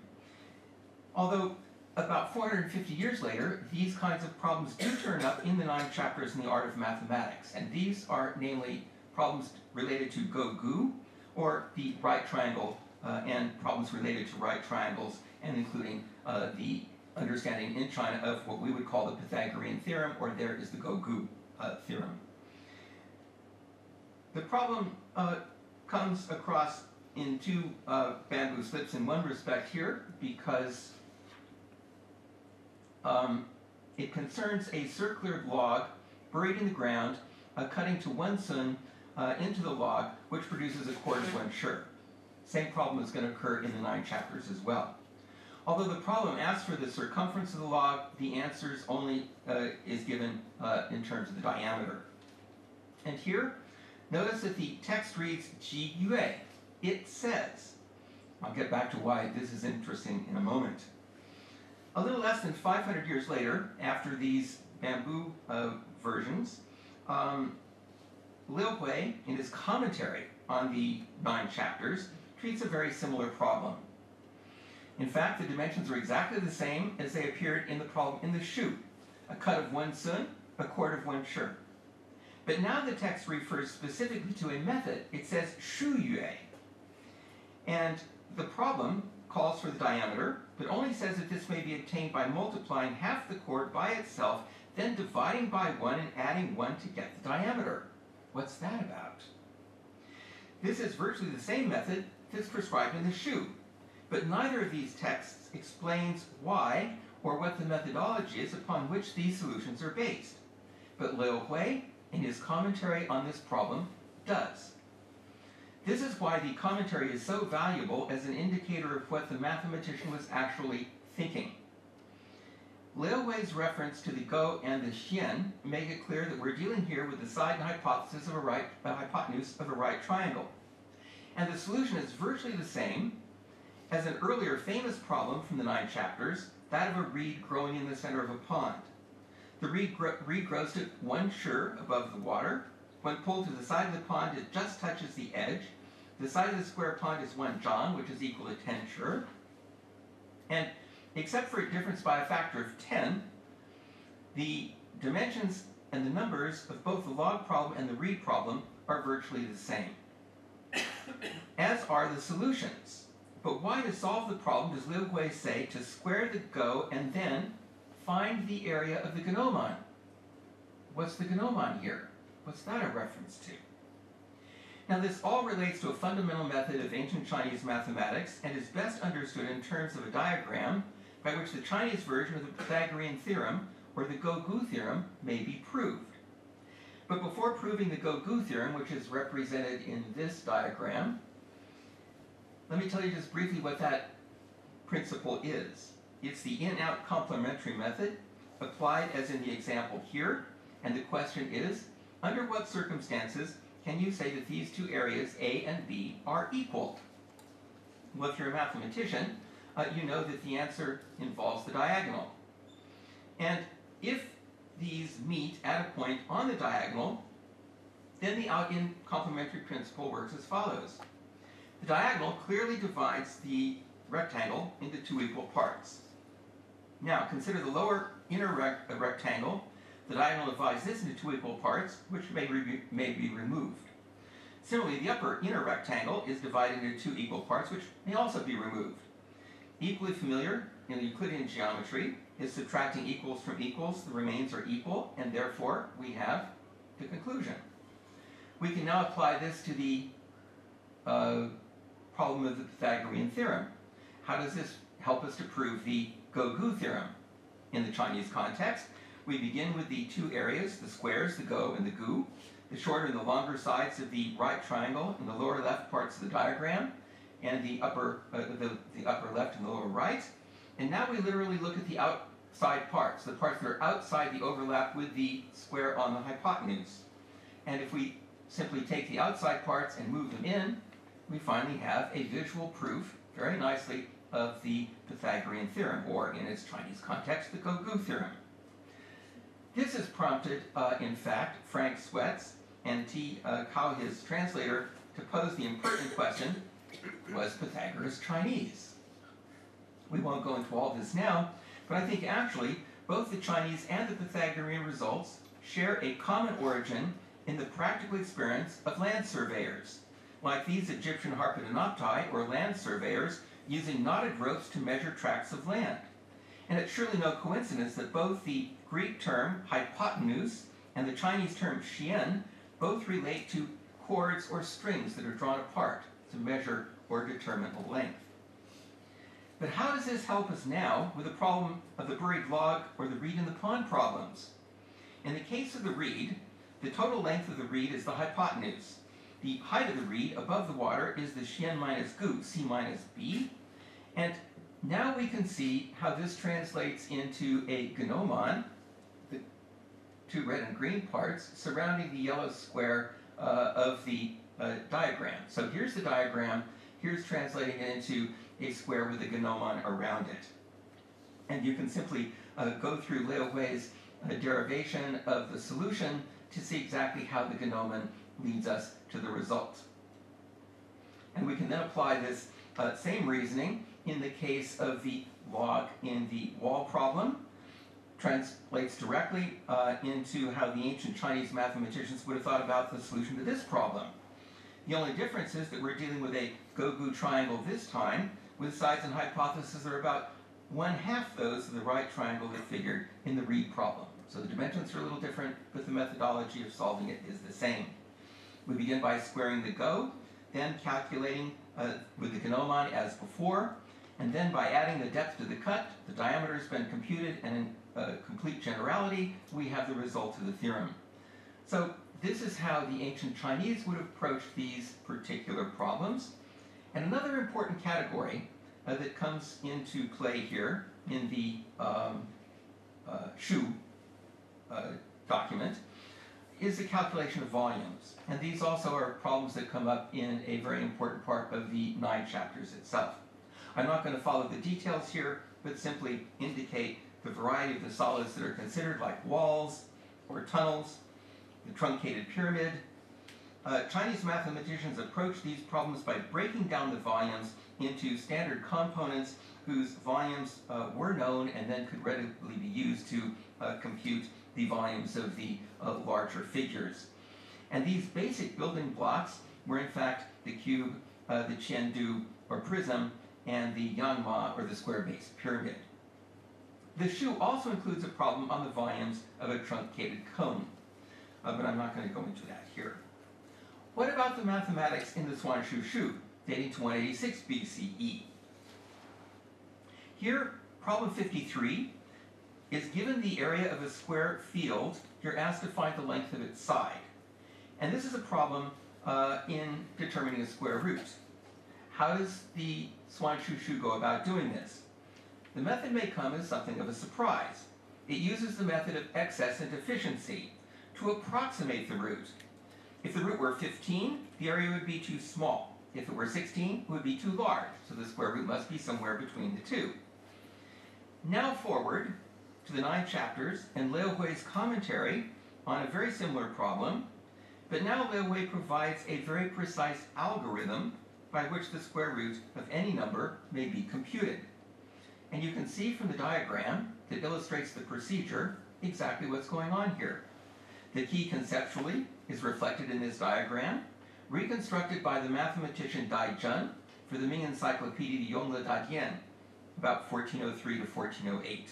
Although about 450 years later, these kinds of problems do turn up in the 9 chapters in the Art of Mathematics, and these are namely problems related to Go-Gu, or the right triangle, and problems related to right triangles, and including the understanding in China of what we would call the Pythagorean theorem, or there is the Go-Gu theorem. The problem comes across in 2 bamboo slips in one respect here, because it concerns a circular log buried in the ground, cutting to 1 sun into the log, which produces a quarter of 1 shi. Same problem is going to occur in the 9 chapters as well. Although the problem asks for the circumference of the log, the answers only is given in terms of the diameter. And here, notice that the text reads Ji Yue. It says, I'll get back to why this is interesting in a moment. A little less than 500 years later, after these bamboo versions, Liu Hui, in his commentary on the 9 chapters, treats a very similar problem. In fact, the dimensions are exactly the same as they appeared in the problem in the Shu, a cut of 1 sun, a quarter of 1 shi. But now the text refers specifically to a method. It says Shu Yue. And the problem calls for the diameter, but only says that this may be obtained by multiplying half the chord by itself, then dividing by 1 and adding 1 to get the diameter. What's that about? This is virtually the same method that's prescribed in the Shu, but neither of these texts explains why or what the methodology is upon which these solutions are based. But Liu Hui, in his commentary on this problem, does. This is why the commentary is so valuable as an indicator of what the mathematician was actually thinking. Liu Hui's reference to the Go and the Xian make it clear that we're dealing here with the side and hypothesis of a hypotenuse of a right triangle. And the solution is virtually the same as an earlier famous problem from the 9 chapters, that of a reed growing in the center of a pond. The reed grows to 1 shi above the water. When pulled to the side of the pond, it just touches the edge. The side of the square pond is 1 zhang, which is equal to 10 shi. And except for a difference by a factor of 10, The dimensions and the numbers of both the log problem and the read problem are virtually the same, as are the solutions. But why, to solve the problem, does Liu Hui say to square the go and then find the area of the gnomon? What's the gnomon here? What's that a reference to? Now, this all relates to a fundamental method of ancient Chinese mathematics and is best understood in terms of a diagram by which the Chinese version of the Pythagorean theorem or the Go-Gu theorem may be proved. But before proving the Go-Gu theorem, which is represented in this diagram, let me tell you just briefly what that principle is. It's the in-out complementary method applied as in the example here, and the question is, under what circumstances can you say that these two areas, A and B, are equal? Well, if you're a mathematician, you know that the answer involves the diagonal. And if these meet at a point on the diagonal, then the out-in complementary principle works as follows. The diagonal clearly divides the rectangle into two equal parts. Now, consider the lower inner rectangle. The diagonal divides this into two equal parts, which may be removed. Similarly, the upper inner rectangle is divided into two equal parts, which may also be removed. Equally familiar in the Euclidean geometry is subtracting equals from equals, the remains are equal, and therefore we have the conclusion. We can now apply this to the problem of the Pythagorean theorem. How does this help us to prove the Go-Gu theorem? In the Chinese context, we begin with the two areas, the squares, the go and the gu, the shorter and the longer sides of the right triangle and the lower left parts of the diagram, and the upper left and the lower right. And now we literally look at the outside parts, the parts that are outside the overlap with the square on the hypotenuse. And if we simply take the outside parts and move them in, we finally have a visual proof, very nicely, of the Pythagorean theorem, or in its Chinese context, the Go-Gu theorem. This has prompted, in fact, Frank Sweats and T. Cao, his translator, to pose the impertinent question, was Pythagoras Chinese? We won't go into all this now, but I think actually both the Chinese and the Pythagorean results share a common origin in the practical experience of land surveyors, like these Egyptian Harpedonopti, or land surveyors, using knotted ropes to measure tracts of land. And it's surely no coincidence that both the Greek term hypotenuse and the Chinese term xian both relate to cords or strings that are drawn apart to measure or determine a length. But how does this help us now with the problem of the buried log or the reed in the pond problems? In the case of the reed, the total length of the reed is the hypotenuse. The height of the reed above the water is the xian minus gu, c minus b. And now we can see how this translates into a gnomon, the two red and green parts surrounding the yellow square of the diagram. So here's the diagram, here's translating it into a square with a gnomon around it. And you can simply go through Liu Hui's derivation of the solution to see exactly how the gnomon leads us to the result. And we can then apply this same reasoning in the case of the log in the wall problem. Translates directly into how the ancient Chinese mathematicians would have thought about the solution to this problem. The only difference is that we're dealing with a Go-Gu triangle this time, with sides and hypotheses that are about one-half those of the right triangle that figured in the reed problem. So the dimensions are a little different, but the methodology of solving it is the same. We begin by squaring the go, then calculating with the gnomon as before, and then by adding the depth to the cut, the diameter has been computed, and in complete generality, we have the result of the theorem. So this is how the ancient Chinese would have approached these particular problems. And another important category that comes into play here in the Shu document is the calculation of volumes. And these also are problems that come up in a very important part of the 9 chapters itself. I'm not going to follow the details here, but simply indicate the variety of the solids that are considered, like walls or tunnels, the truncated pyramid, Chinese mathematicians approached these problems by breaking down the volumes into standard components whose volumes were known and then could readily be used to compute the volumes of the larger figures. And these basic building blocks were in fact the cube, the qiandu or prism, and the yanma or the square-based pyramid. The shu also includes a problem on the volumes of a truncated cone, but I'm not going to go into that here. What about the mathematics in the Xuanzhu Shu, dating to 186 BCE? Here, problem 53 is given the area of a square field, you're asked to find the length of its side. And this is a problem in determining a square root. How does the Xuanzhu Shu go about doing this? The method may come as something of a surprise. It uses the method of excess and deficiency to approximate the root. If the root were 15, the area would be too small. If it were 16, it would be too large, so the square root must be somewhere between the two. Now forward to the 9 chapters and Liu Hui's commentary on a very similar problem, but now Liu Hui provides a very precise algorithm by which the square root of any number may be computed. And you can see from the diagram that illustrates the procedure exactly what's going on here. The key conceptually is reflected in this diagram, reconstructed by the mathematician Dai Zhen for the Ming Encyclopedia de Yongle Dadian, about 1403 to 1408.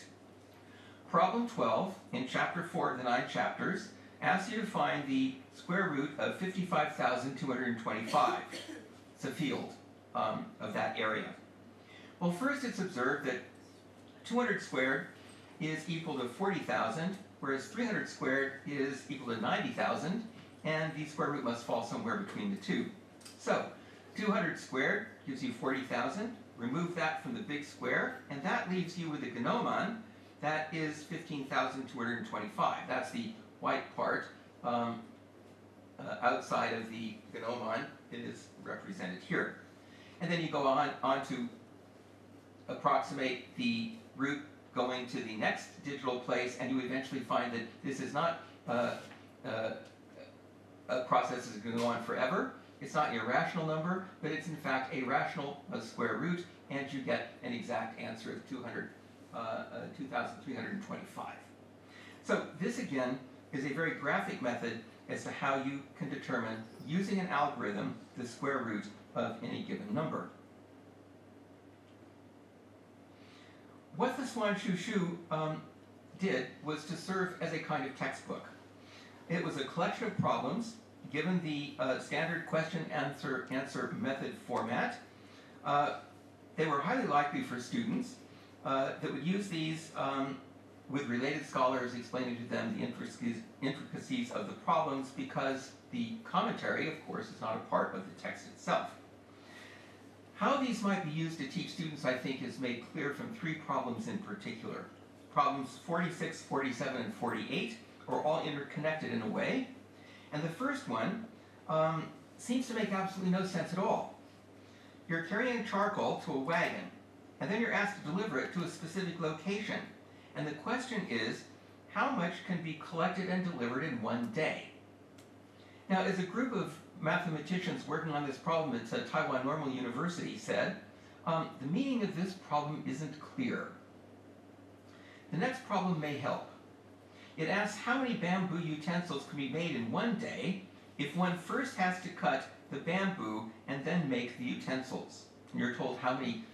Problem 12 in Chapter 4 of the 9 chapters asks you to find the square root of 55,225. It's a field of that area. Well, first it's observed that 200 squared is equal to 40,000, whereas 300 squared is equal to 90,000, and the square root must fall somewhere between the two. So 200 squared gives you 40,000, remove that from the big square, and that leaves you with a gnomon that is 15,225. That's the white part outside of the gnomon. It is represented here. And then you go on to approximate the root going to the next digital place, and you eventually find that this is not a process that's going to go on forever. It's not an irrational number, but it's in fact a rational square root, and you get an exact answer of 2,325. So this again is a very graphic method as to how you can determine, using an algorithm, the square root of any given number. What the Xuanzhu Shu did was to serve as a kind of textbook. It was a collection of problems given the standard question-answer method format. They were highly likely for students that would use these with related scholars explaining to them the intricacies of the problems, because the commentary, of course, is not a part of the text itself. How these might be used to teach students, I think, is made clear from 3 problems in particular. Problems 46, 47, and 48 are all interconnected in a way. And the first one seems to make absolutely no sense at all. You're carrying charcoal to a wagon, and then you're asked to deliver it to a specific location. And the question is, how much can be collected and delivered in one day? Now, as a group of mathematicians working on this problem at Taiwan Normal University said, the meaning of this problem isn't clear. The next problem may help. It asks how many bamboo utensils can be made in one day if one first has to cut the bamboo and then make the utensils. And you're told how many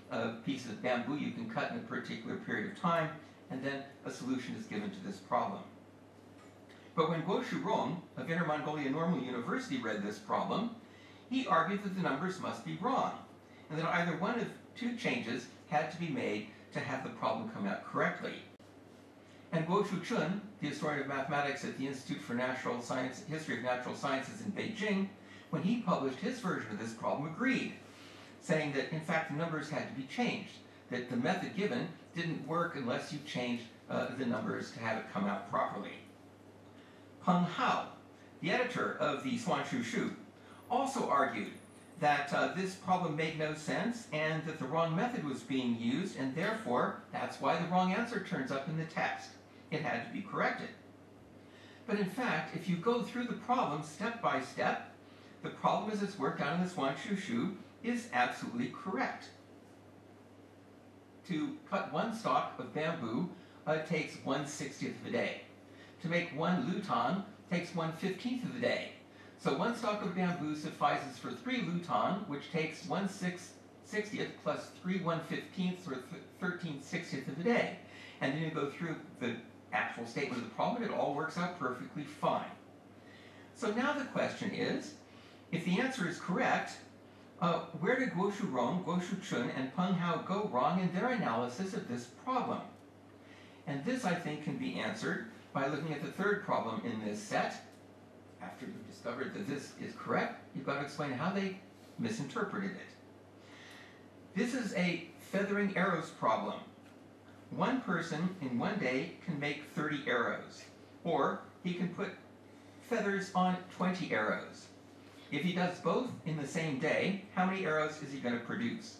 pieces of bamboo you can cut in a particular period of time, and then a solution is given to this problem. But when Guo Shuchun of Inner Mongolia Normal University read this problem, he argued that the numbers must be wrong, and that either one of 2 changes had to be made to have the problem come out correctly. And Guo Shuchun, the historian of mathematics at the Institute for Natural Science, History of Natural Sciences in Beijing, when he published his version of this problem, agreed, saying that in fact the numbers had to be changed, that the method given didn't work unless you changed the numbers to have it come out properly. Peng Hao, the editor of the Xuanzhu Shu, also argued that this problem made no sense and that the wrong method was being used, and therefore that's why the wrong answer turns up in the text. It had to be corrected. But in fact, if you go through the problem step by step, The problem as it's worked out in this Wang Shushu is absolutely correct. To cut one stalk of bamboo takes 1/60th of a day. To make one luton takes 1/15th of a day. So one stalk of bamboo suffices for 3 luton, which takes 1/60th plus 3 1/15ths or 13/60th of a day. And then you go through the actual statement of the problem, it all works out perfectly fine. So now the question is, if the answer is correct, where did Guo Shurong, Guo Shuchun, and Peng Hao go wrong in their analysis of this problem? And this, I think, can be answered by looking at the third problem in this set. After you've discovered that this is correct, you've got to explain how they misinterpreted it. This is a feathering arrows problem. One person in one day can make 30 arrows, or he can put feathers on 20 arrows. If he does both in the same day, how many arrows is he going to produce?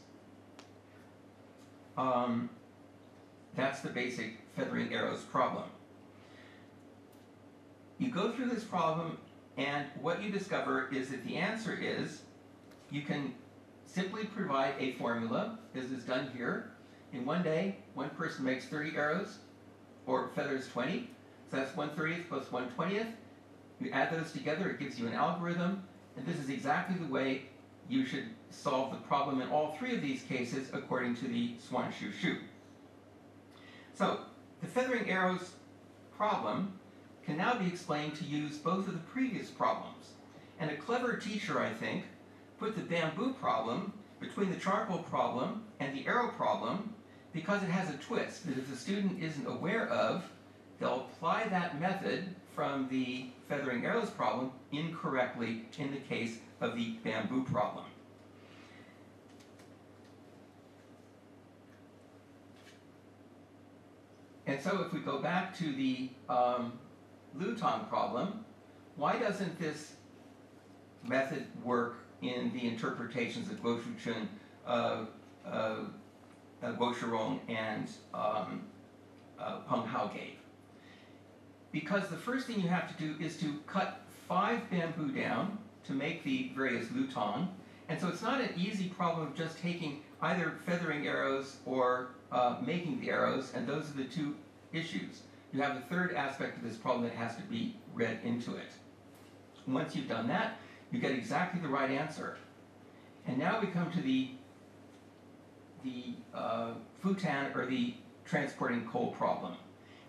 That's the basic feathering arrows problem. You go through this problem, and what you discover is that the answer is you can simply provide a formula, as is done here. In one day, one person makes 30 arrows, or feathers 20. So that's 1/30th plus 1/20th. You add those together, it gives you an algorithm. And this is exactly the way you should solve the problem in all 3 of these cases according to the Swan Shu Shu. So the feathering arrows problem can now be explained to use both of the previous problems. And a clever teacher, I think, put the bamboo problem between the charcoal problem and the arrow problem because it has a twist that if the student isn't aware of, they'll apply that method from the feathering arrows problem incorrectly in the case of the bamboo problem. And so if we go back to the luton problem, why doesn't this method work in the interpretations of Guo Shuchun, Guo Shurong, and Peng Hao gave? Because the first thing you have to do is to cut 5 bamboo down to make the various luton. And so it's not an easy problem of just taking either feathering arrows or making the arrows, and those are the 2 issues. You have a third aspect of this problem that has to be read into it. Once you've done that, you get exactly the right answer. And now we come to the futan, or the transporting coal problem.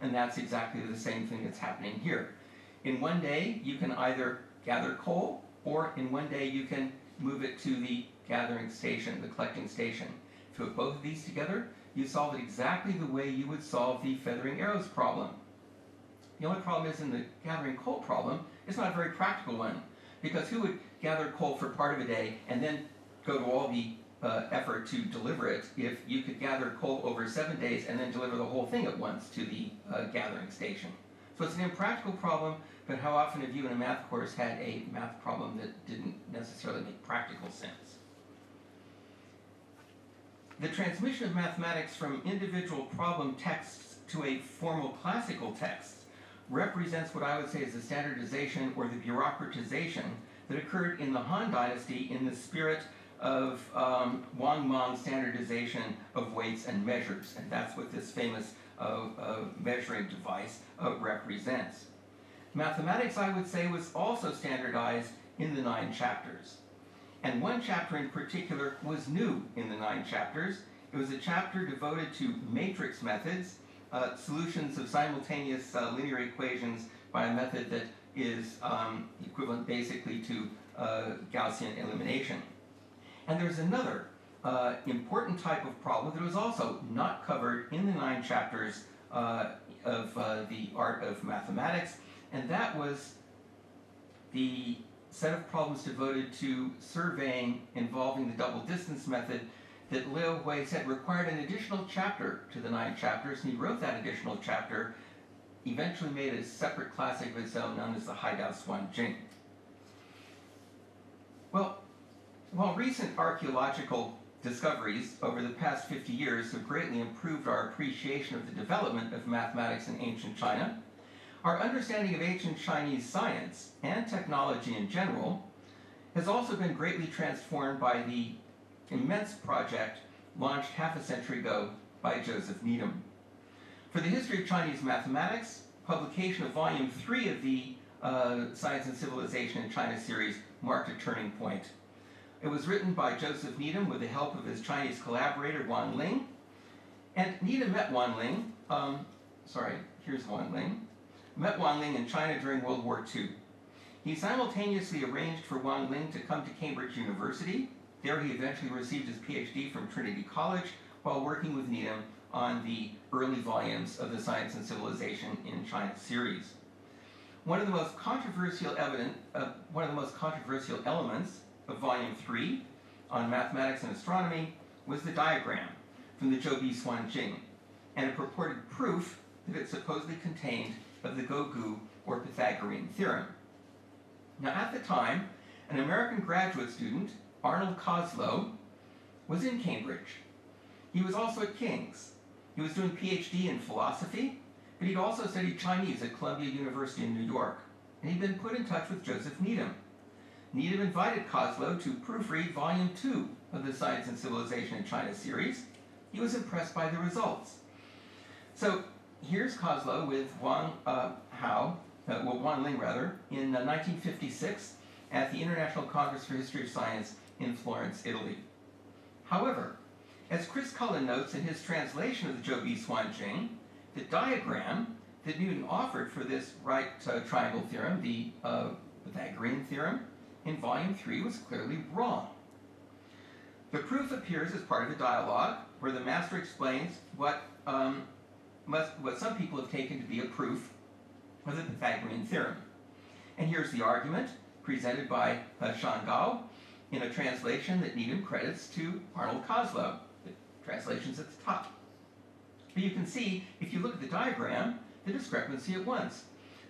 And that's exactly the same thing that's happening here. In one day, you can either gather coal, or in one day, you can move it to the gathering station, the collecting station. If you put both of these together, you solve it exactly the way you would solve the feathering arrows problem. The only problem is in the gathering coal problem, it's not a very practical one, because who would gather coal for part of a day and then go to all the effort to deliver it if you could gather coal over 7 days and then deliver the whole thing at once to the gathering station? So it's an impractical problem, but how often have you in a math course had a math problem that didn't necessarily make practical sense? The transmission of mathematics from individual problem texts to a formal classical text represents what I would say is the standardization or the bureaucratization that occurred in the Han Dynasty in the spirit of Wang Mang's standardization of weights and measures, and that's what this famous measuring device represents. Mathematics, I would say, was also standardized in the 9 chapters, and one chapter in particular was new in the 9 chapters. It was a chapter devoted to matrix methods, solutions of simultaneous linear equations by a method that is equivalent basically to Gaussian elimination. And there's another important type of problem that was also not covered in the 9 chapters of the art of mathematics, and that was the set of problems devoted to surveying involving the double distance method that Liu Hui said required an additional chapter to the 9 chapters, and he wrote that additional chapter, eventually made a separate classic of its own known as the Haidao Suan Jing. Well, while recent archaeological discoveries over the past 50 years have greatly improved our appreciation of the development of mathematics in ancient China, our understanding of ancient Chinese science and technology in general has also been greatly transformed by the immense project launched half a century ago by Joseph Needham. For the history of Chinese mathematics, publication of volume 3 of the Science and Civilization in China series marked a turning point. It was written by Joseph Needham with the help of his Chinese collaborator Wan Ling, and Needham met Wan Ling, met Wan Ling in China during World War II. He simultaneously arranged for Wan Ling to come to Cambridge University. There he eventually received his PhD from Trinity College while working with Needham on the early volumes of the Science and Civilization in China series. One of the most controversial elements of Volume 3 on mathematics and astronomy was the diagram from the Zhou Yi Xuanjing and a purported proof that it supposedly contained of the Gogu or Pythagorean theorem. Now at the time, an American graduate student, Arnold Koslow, was in Cambridge. He was also at King's. He was doing PhD in philosophy, but he'd also studied Chinese at Columbia University in New York, and he'd been put in touch with Joseph Needham. Needham invited Koslow to proofread Volume 2 of the Science and Civilization in China series. He was impressed by the results. So here's Koslow with Wan Ling in 1956 at the International Congress for History of Science in Florence, Italy. However, as Chris Cullen notes in his translation of the Zhou Yi Xuanjing, the diagram that Newton offered for this right triangle theorem, the Pythagorean theorem, in Volume 3 was clearly wrong. The proof appears as part of a dialogue where the master explains what some people have taken to be a proof of the Pythagorean theorem. And here's the argument presented by Shang Gao in a translation that Needham credits to Arnold Koslow. Translations at the top. But you can see, if you look at the diagram, the discrepancy at once.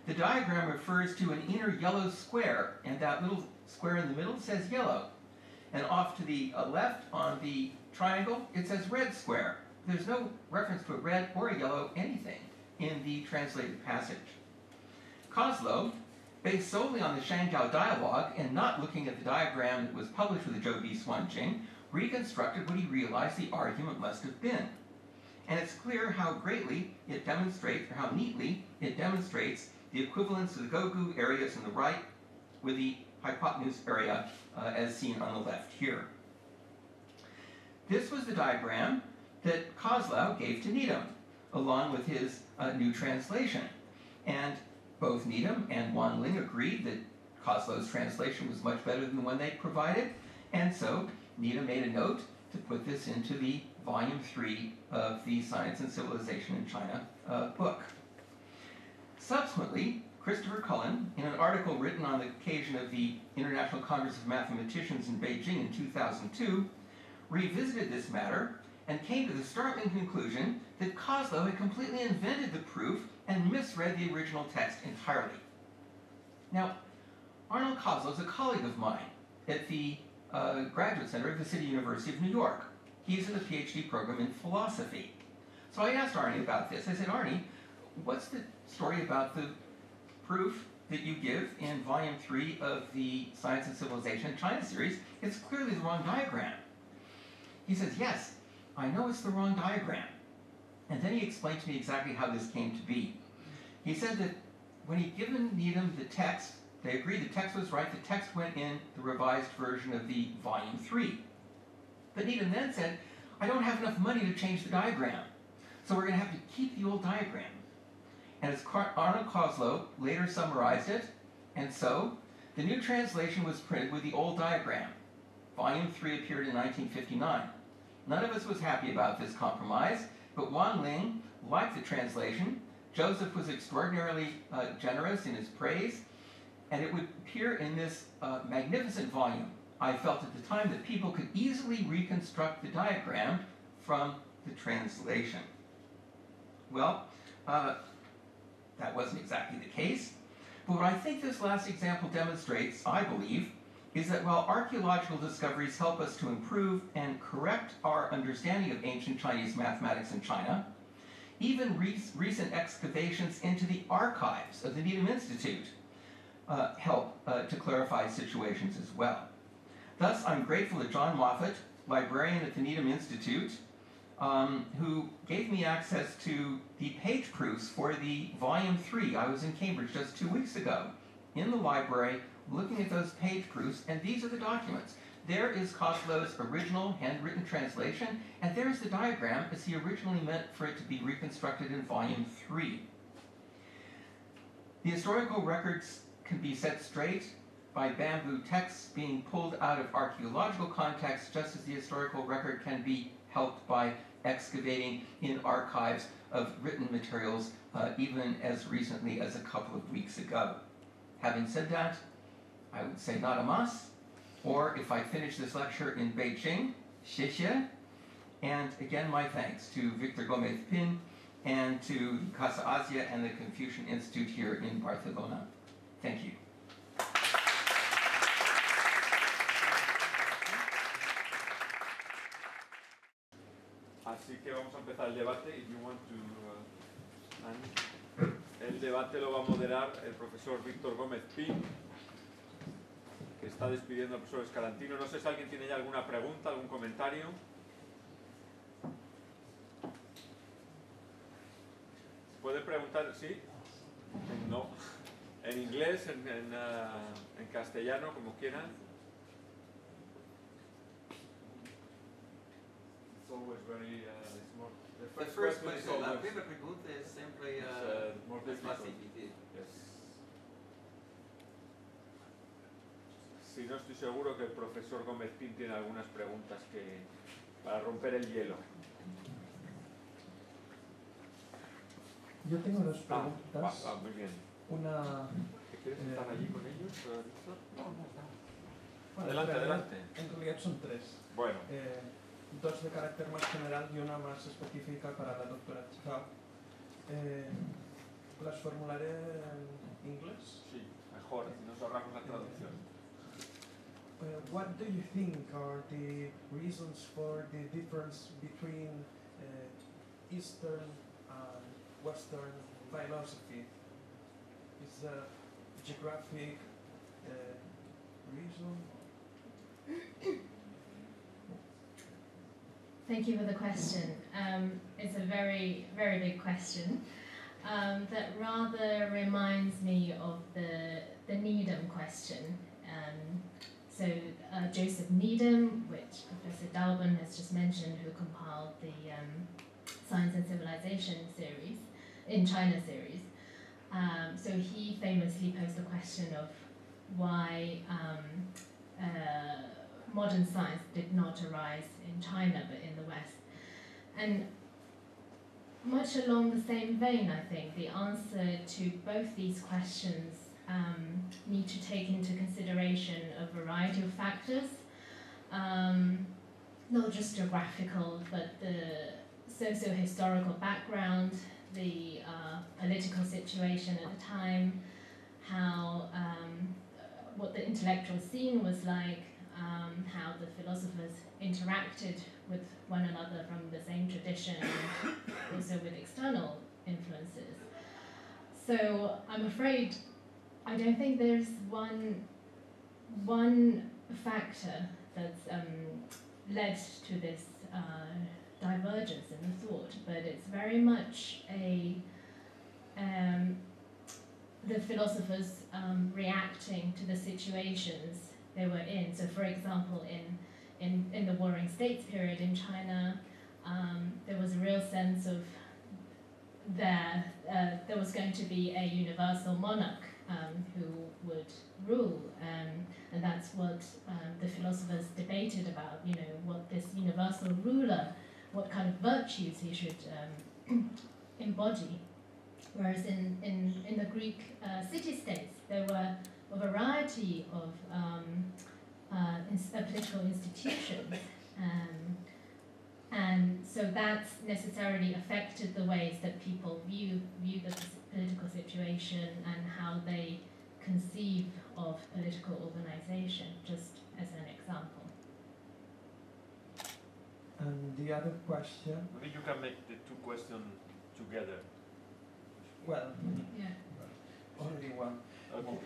The diagram refers to an inner yellow square, and that little square in the middle says yellow. And off to the left on the triangle, it says red square. There's no reference to a red or a yellow anything in the translated passage. Koslow, based solely on the Shangjiao dialogue and not looking at the diagram that was published with the Zhou Yi Xuanjing, reconstructed what he realized the argument must have been. And it's clear how neatly it demonstrates the equivalence of the Gogu areas on the right with the hypotenuse area as seen on the left here. This was the diagram that Koslow gave to Needham, along with his new translation. And both Needham and Wan Ling agreed that Koslow's translation was much better than the one they provided, and so Needham made a note to put this into the Volume 3 of the Science and Civilization in China book. Subsequently, Christopher Cullen, in an article written on the occasion of the International Congress of Mathematicians in Beijing in 2002, revisited this matter and came to the startling conclusion that Koslow had completely invented the proof and misread the original text entirely. Now, Arnold Koslow is a colleague of mine at the Graduate Center at the City University of New York. He's in the PhD program in philosophy. So I asked Arnie about this. I said, Arnie, what's the story about the proof that you give in Volume 3 of the Science and Civilization in China series? It's clearly the wrong diagram. He says, yes, I know it's the wrong diagram. And then he explained to me exactly how this came to be. He said that when he'd given Needham the text, they agreed the text was right. The text went in the revised version of the Volume 3. But Needham then said, I don't have enough money to change the diagram, so we're going to have to keep the old diagram. And as Arnold Koslow later summarized it, and so the new translation was printed with the old diagram. Volume 3 appeared in 1959. None of us was happy about this compromise, but Wan Ling liked the translation. Joseph was extraordinarily generous in his praise, and it would appear in this magnificent volume. I felt at the time that people could easily reconstruct the diagram from the translation. Well, that wasn't exactly the case, but what I think this last example demonstrates, I believe, is that while archaeological discoveries help us to improve and correct our understanding of ancient Chinese mathematics in China, even recent excavations into the archives of the Needham Institute help to clarify situations as well. Thus, I'm grateful to John Moffat, librarian at the Needham Institute, who gave me access to the page proofs for the Volume 3. I was in Cambridge just 2 weeks ago in the library looking at those page proofs, and these are the documents. There is Coslow's original handwritten translation, and there is the diagram as he originally meant for it to be reconstructed in Volume 3. The historical records can be set straight by bamboo texts being pulled out of archaeological context, just as the historical record can be helped by excavating in archives of written materials, even as recently as a couple of weeks ago. Having said that, I would say nadamas, or if I finish this lecture in Beijing, xie. And again, my thanks to Victor Gomez Pin and to Casa Asia and the Confucian Institute here in Barcelona. Thank you. Así que vamos a empezar el debate. If you want to, el debate lo va a moderar el profesor Víctor Gómez Pin, que está despidiendo al profesor Scarantino. No sé si alguien tiene ya alguna pregunta, algún comentario. ¿Puede preguntar? ¿Sí? No. En inglés, en castellano, como quieran. Always very, more, the first question, la prima pregunta es siempre más difícil. Si no, estoy seguro que el profesor Gómez Pin tiene algunas preguntas que, para romper el hielo. Yo tengo unas preguntas. Muy bien. Una... ¿Quieres estar allí con ellos, Víctor? No. Adelante, adelante. En realidad son tres. Bueno. Dos de carácter más general y una más específica para la doctora Zhao. ¿Las formularé en inglés? Sí, mejor, si nos ahorramos la traducción. What do you think are the reasons for the difference between Eastern and Western philosophy? Is a geographic reason? Thank you for the question. It's a very, very big question that rather reminds me of the Needham question. So Joseph Needham, which Professor Dalbon has just mentioned, who compiled the Science and Civilization series, in China series. So he famously posed the question of why modern science did not arise in China, but in the West. And much along the same vein, I think, the answer to both these questions need to take into consideration a variety of factors, not just geographical, but the socio-historical background, the political situation at the time, how what the intellectual scene was like, how the philosophers interacted with one another from the same tradition and also with external influences. So I'm afraid I don't think there's one factor that's led to this divergence in the thought, but it's very much a the philosophers reacting to the situations they were in. So for example, in the Warring States period in China, there was a real sense of there was going to be a universal monarch who would rule, and that's what the philosophers debated about, you know, what this universal ruler, what kind of virtues he should embody. Whereas in the Greek city-states, there were a variety of political institutions, and so that's necessarily affected the ways that people view the political situation and how they conceive of political organization, just as an example. And the other question? Maybe you can make the two questions together. Well, yeah. Only one. Okay.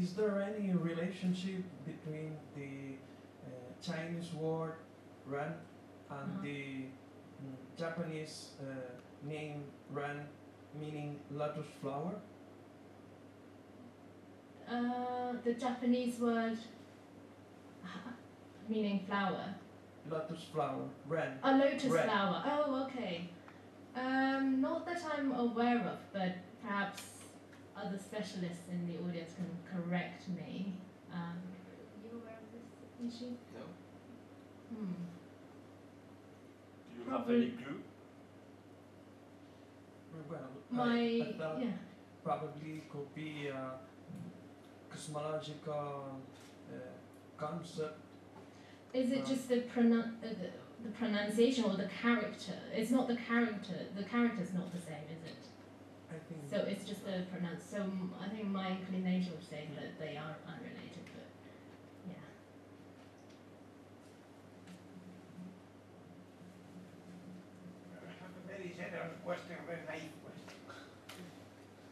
Is there any relationship between the Chinese word ran and the Japanese name ran, meaning lotus flower? The Japanese word meaning flower. Lotus flower, ran. A lotus ran. Flower. Oh, okay. Not that I'm aware of, but perhaps other specialists in the audience can correct me. Are you aware of this issue? No. Do you have any clue? Well, I thought probably could be a cosmological concept. Is it just the pronunciation or the character? It's not the character. The character's not the same, is it? I think so. It's just the pronounce. So I think my inclination would say that they are unrelated, but yeah. I have a very general question, very naive question.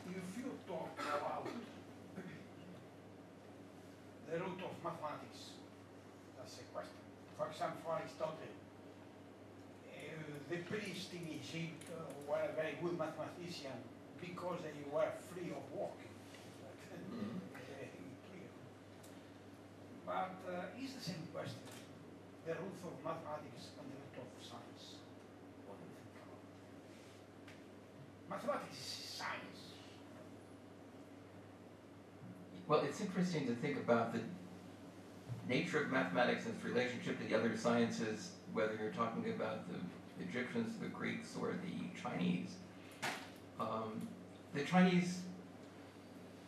If you talk about the root of mathematics, that's a question. For example, for Aristotle, the priests in Egypt were very good mathematicians because they were free of walking. But it's the same question, the root of mathematics and the root of science. What do you think about it? Mathematics is science. Well, it's interesting to think about the nature of mathematics and its relationship to the other sciences, whether you're talking about the Egyptians, the Greeks, or the Chinese. The Chinese,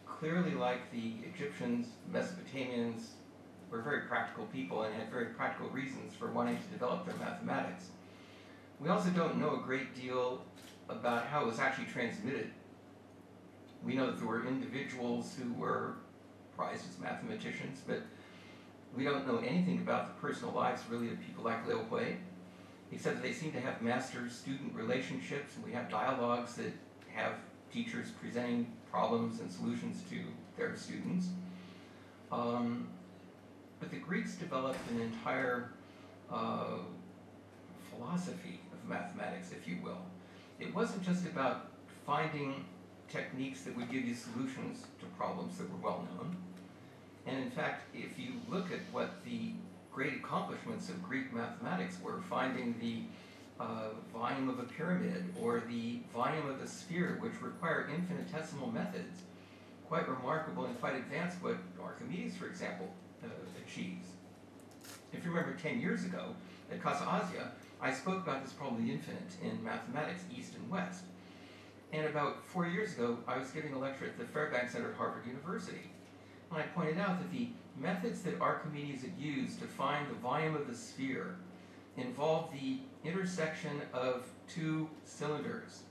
clearly like the Egyptians, Mesopotamians, were very practical people and had very practical reasons for wanting to develop their mathematics. We also don't know a great deal about how it was actually transmitted. We know that there were individuals who were prized as mathematicians, but we don't know anything about the personal lives, really, of people like Liu Hui, except that they seem to have master-student relationships, and we have dialogues that have teachers presenting problems and solutions to their students. But the Greeks developed an entire philosophy of mathematics, if you will. It wasn't just about finding techniques that would give you solutions to problems that were well-known. And in fact, if you look at what the great accomplishments of Greek mathematics were, finding the volume of a pyramid or the volume of a sphere, which require infinitesimal methods, quite remarkable and quite advanced what Archimedes, for example, achieves. If you remember 10 years ago at Casa Asia, I spoke about this problem of the infinite in mathematics, East and West. And about 4 years ago, I was giving a lecture at the Fairbanks Center at Harvard University. And I pointed out that the methods that Archimedes had used to find the volume of the sphere involved the intersection of two cylinders,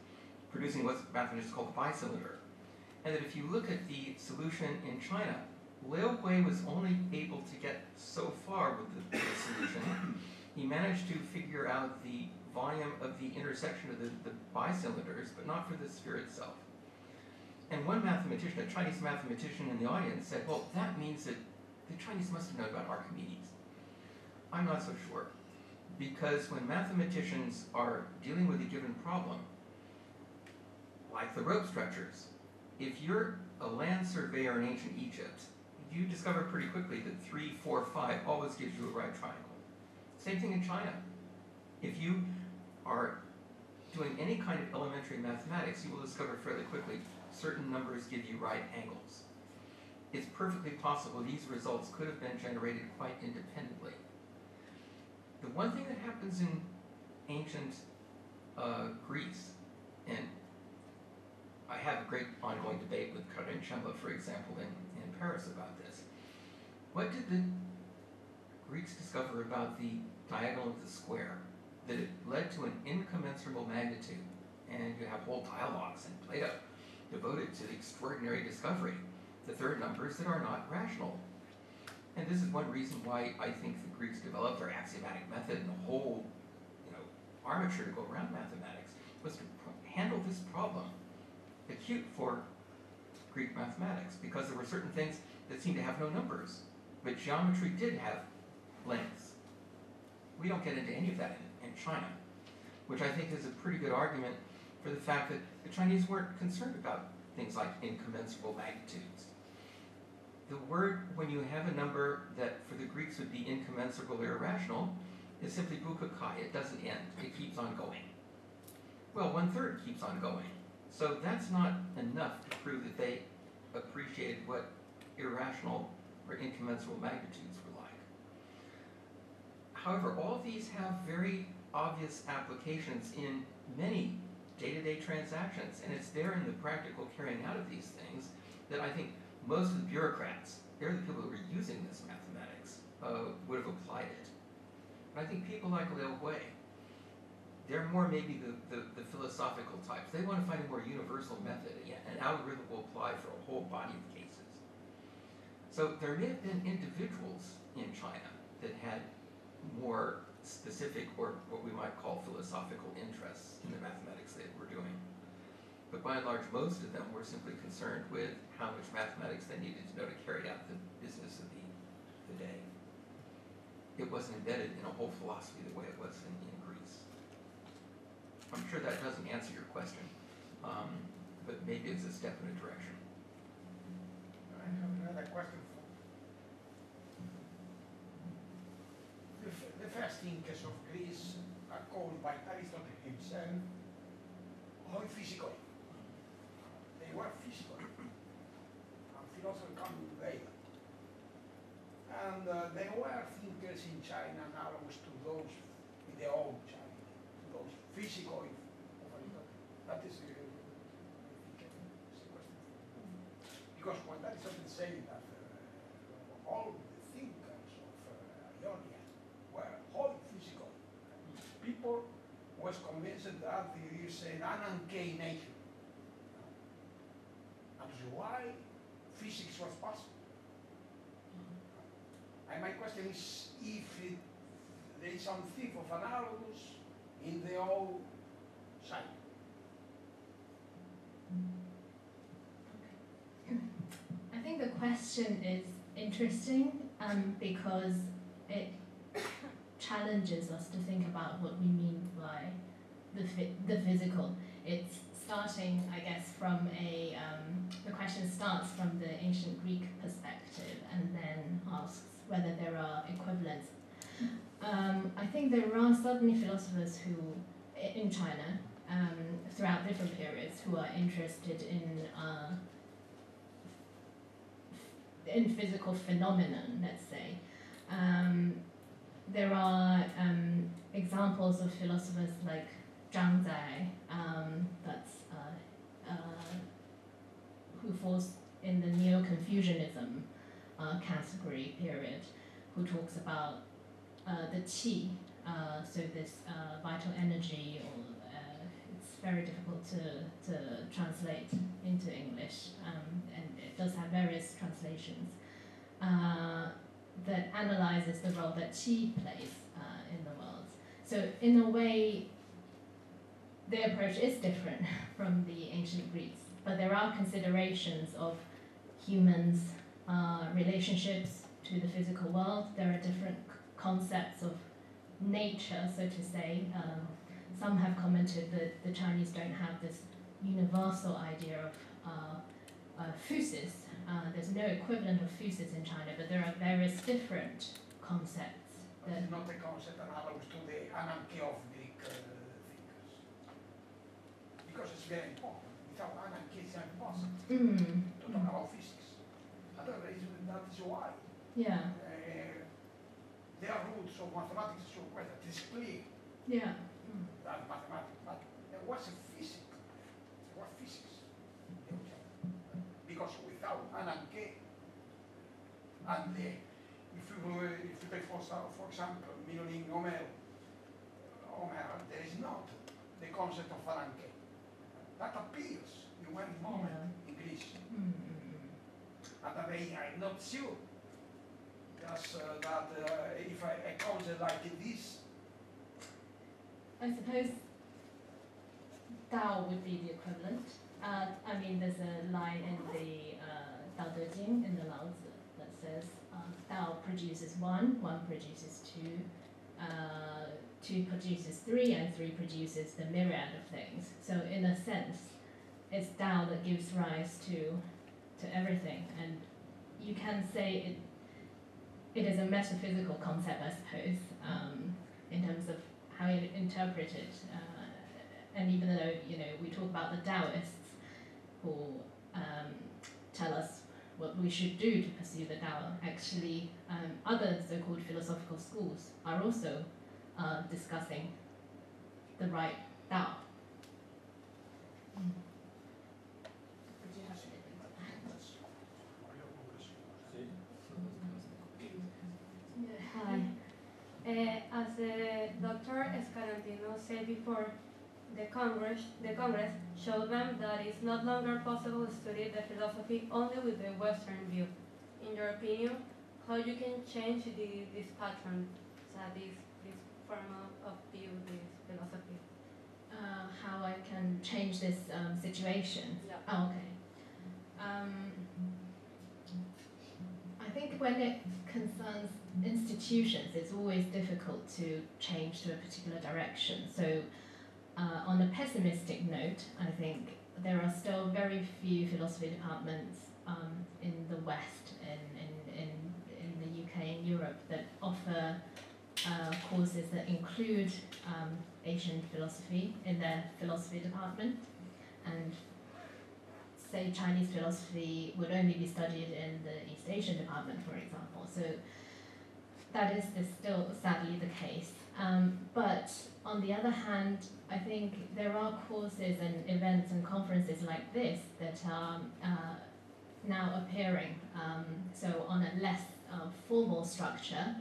producing what's mathematicians call the bicylinder. And that if you look at the solution in China, Liu Hui was only able to get so far with the solution. He managed to figure out the volume of the intersection of the bicylinders, but not for the sphere itself. And one mathematician, a Chinese mathematician in the audience, said, well, that means that the Chinese must have known about Archimedes. I'm not so sure, because when mathematicians are dealing with a given problem, like the rope structures, if you're a land surveyor in ancient Egypt, you discover pretty quickly that 3, 4, 5 always gives you a right triangle. Same thing in China. If you are doing any kind of elementary mathematics, you will discover fairly quickly certain numbers give you right angles. It's perfectly possible these results could have been generated quite independently. The one thing that happens in ancient Greece, and I have a great ongoing debate with Karin Chemla, for example, in Paris about this. What did the Greeks discover about the diagonal of the square? That it led to an incommensurable magnitude, and you have whole dialogues in Plato devoted to the extraordinary discovery that there are numbers that are not rational. And this is one reason why I think the Greeks developed their axiomatic method and the whole armature to go around mathematics was to handle this problem acute for Greek mathematics, because there were certain things that seem to have no numbers, but geometry did have lengths. We don't get into any of that in China, which I think is a pretty good argument for the fact that the Chinese weren't concerned about things like incommensurable magnitudes. The word, when you have a number that for the Greeks would be incommensurable or irrational, is simply bukakai. It doesn't end. It keeps on going. Well, 1/3 keeps on going. So that's not enough to prove that they appreciated what irrational or incommensurable magnitudes were like. However, all of these have very obvious applications in many day-to-day transactions, and it's there in the practical carrying out of these things that I think most of the bureaucrats, they're the people who are using this mathematics, would have applied it. But I think people like Liu Hui, they're more maybe the philosophical types. They want to find a more universal method, an algorithm will apply for a whole body of cases. So there may have been individuals in China that had more specific or what we might call philosophical interests in the mathematics they were doing. But by and large, most of them were simply concerned with how much mathematics they needed to know to carry out the business of the day. It wasn't embedded in a whole philosophy the way it was in Greece. I'm sure that doesn't answer your question, but maybe it's a step in a direction. I have another question. The first thinkers of Greece are called by Aristotle himself physical. They were physical. And philosophers come to that. And there were thinkers in China analogous to those in the old China, to those physical of Aristotle. That is the question. Because when Aristotle said that all the thinkers of Ionia were all physical, people was convinced that there is an uncanny nature. That's why physics was possible. And my question is if there is some type of analogous in the old China. I think the question is interesting because it challenges us to think about what we mean by the physical. It's starting, I guess, from a, the question starts from the ancient Greek perspective and then asks whether there are equivalents. I think there are certainly philosophers who, in China, throughout different periods, who are interested in physical phenomenon, let's say. There are examples of philosophers like Zhuangzi, who falls in the Neo-Confucianism category period, who talks about the qi, so this vital energy, or it's very difficult to translate into English, and it does have various translations. That analyzes the role that qi plays in the world. So in a way, the approach is different from the ancient Greeks, but there are considerations of humans' relationships to the physical world. There are different concepts of nature, so to say. Some have commented that the Chinese don't have this universal idea of physis. There's no equivalent of physis in China, but there are various different concepts. That it's not a concept analogous to the anarchy of Greek thinkers. Because it's very important. Without anarchy, it's impossible to talk about physics. That is why. Yeah. Their roots of mathematics show quite a display. Yeah. That mathematics, but there was a physics. There was physics. Because without anarchy, and if you take for example, meaning Homer, there is not the concept of anarchy. That appears in one moment in Greece. And I'm not sure that if a concept like this. I suppose Dao would be the equivalent. I mean, there's a line in the Dao De Jing, in the Laozi, process. Dao produces one, one produces two, two produces three, and three produces the myriad of things. So in a sense, it's Dao that gives rise to everything, and you can say it is a metaphysical concept, I suppose, in terms of how you interpret it. And even though, you know, we talk about the Taoists who tell us what we should do to pursue the Tao, actually other so-called philosophical schools are also discussing the right Tao. Mm. Hi. As Dr. Scarantino said before, the Congress showed them that it's not longer possible to study the philosophy only with the Western view. In your opinion, how you can change this pattern, so this form of view, this philosophy? How I can change this situation? Yeah. Oh, okay. I think when it concerns institutions, it's always difficult to change to a particular direction. So, on a pessimistic note, I think there are still very few philosophy departments in the West, in the UK and Europe, that offer courses that include Asian philosophy in their philosophy department. And say Chinese philosophy would only be studied in the East Asian department, for example. So that is still sadly the case. But on the other hand, I think there are courses and events and conferences like this that are now appearing, so on a less formal structure.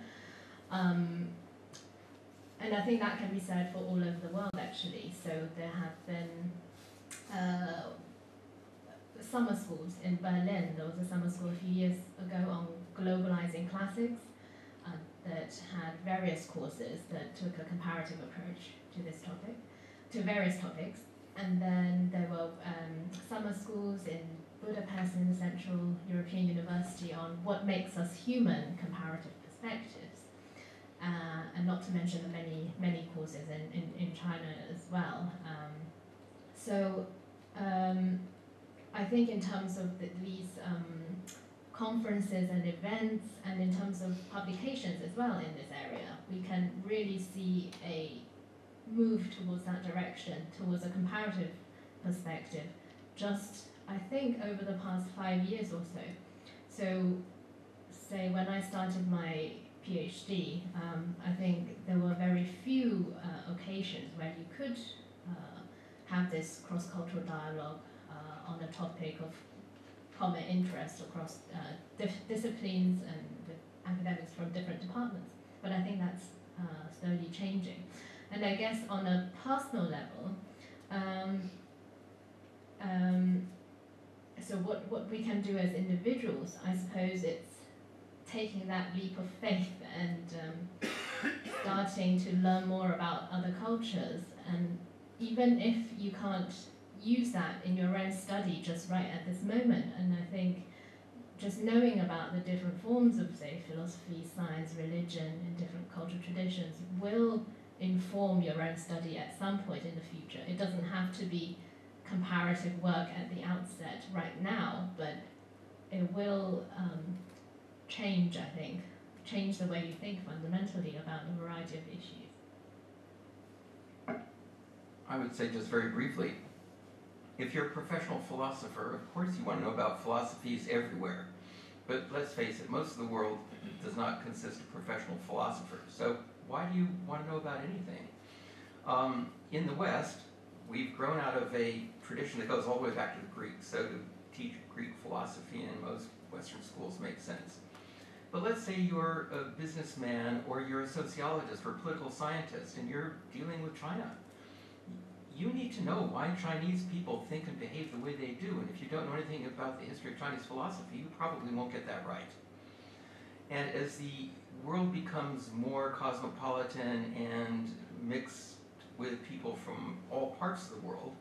And I think that can be said for all over the world, actually. So there have been summer schools in Berlin. There was a summer school a few years ago on globalizing classics that had various courses that took a comparative approach to this topic, to various topics. And then there were summer schools in Budapest and the Central European University on what makes us human, comparative perspectives. And not to mention the many courses in China as well. I think in terms of these conferences and events, and in terms of publications as well in this area, we can really see a move towards that direction, towards a comparative perspective, just, I think, over the past 5 years or so. So, say, when I started my PhD, I think there were very few occasions where you could have this cross-cultural dialogue on a topic of common interest across disciplines and with academics from different departments. But I think that's slowly changing. And I guess on a personal level, so what we can do as individuals, I suppose it's taking that leap of faith and starting to learn more about other cultures. And even if you can't use that in your own study just right at this moment. And I think just knowing about the different forms of, say, philosophy, science, religion, and different cultural traditions will inform your own study at some point in the future. It doesn't have to be comparative work at the outset right now, but it will change, I think, change the way you think fundamentally about a variety of issues. I would say just very briefly, if you're a professional philosopher, of course you want to know about philosophies everywhere. But let's face it, most of the world does not consist of professional philosophers. So why do you want to know about anything? In the West, we've grown out of a tradition that goes all the way back to the Greeks. So to teach Greek philosophy in most Western schools makes sense. But let's say you're a businessman or you're a sociologist or a political scientist and you're dealing with China. You need to know why Chinese people think and behave the way they do, and if you don't know anything about the history of Chinese philosophy, you probably won't get that right. And as the world becomes more cosmopolitan and mixed with people from all parts of the world,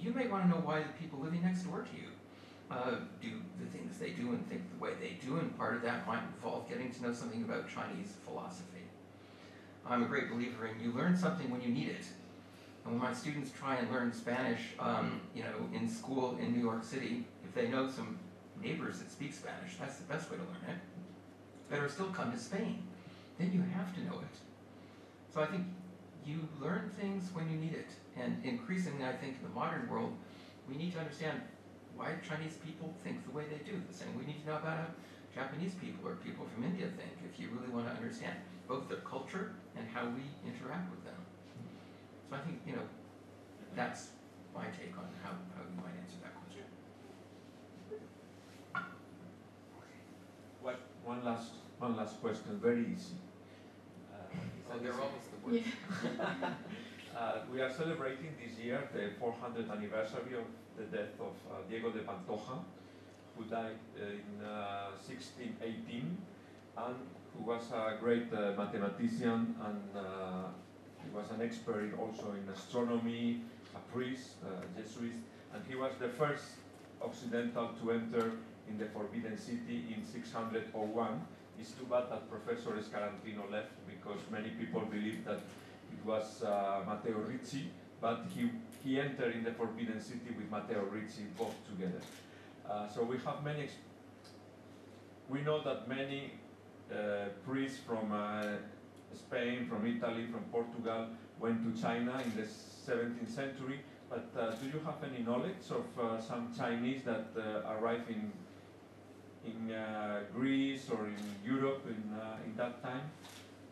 you may want to know why the people living next door to you do the things they do and think the way they do, and part of that might involve getting to know something about Chinese philosophy. I'm a great believer in you learn something when you need it. And when my students try and learn Spanish, you know, in school in New York City, if they know some neighbors that speak Spanish, that's the best way to learn it. Better still, come to Spain. Then you have to know it. So I think you learn things when you need it. And increasingly, I think in the modern world, we need to understand why Chinese people think the way they do. The same we need to know about how Japanese people or people from India think, if you really want to understand both their culture and how we interact with them. So I think, you know, that's my take on how you might answer that question. What, one last question, very easy. Oh, they're almost the worst. Yeah. We are celebrating this year the 400th anniversary of the death of Diego de Pantoja, who died in 1618, and who was a great mathematician, and he was an expert also in astronomy, a priest, a Jesuit, and he was the first Occidental to enter in the Forbidden City in 601. It's too bad that Professor Scarantino left, because many people believe that it was Matteo Ricci, but he entered in the Forbidden City with Matteo Ricci, both together. So we have many, we know that many priests from Spain, from Italy, from Portugal, went to China in the 17th century, but do you have any knowledge of some Chinese that arrived in Greece or in Europe in that time?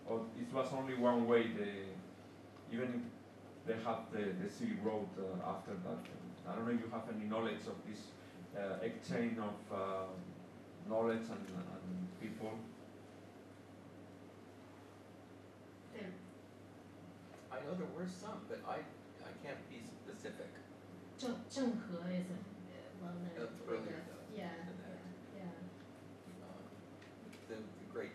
Or it was only one way, even they have the Silk Road after that. I don't know if you have any knowledge of this exchange of knowledge and people. Yeah. I know there were some, but I can't be specific. Zheng He is a well-known. Yeah. The great,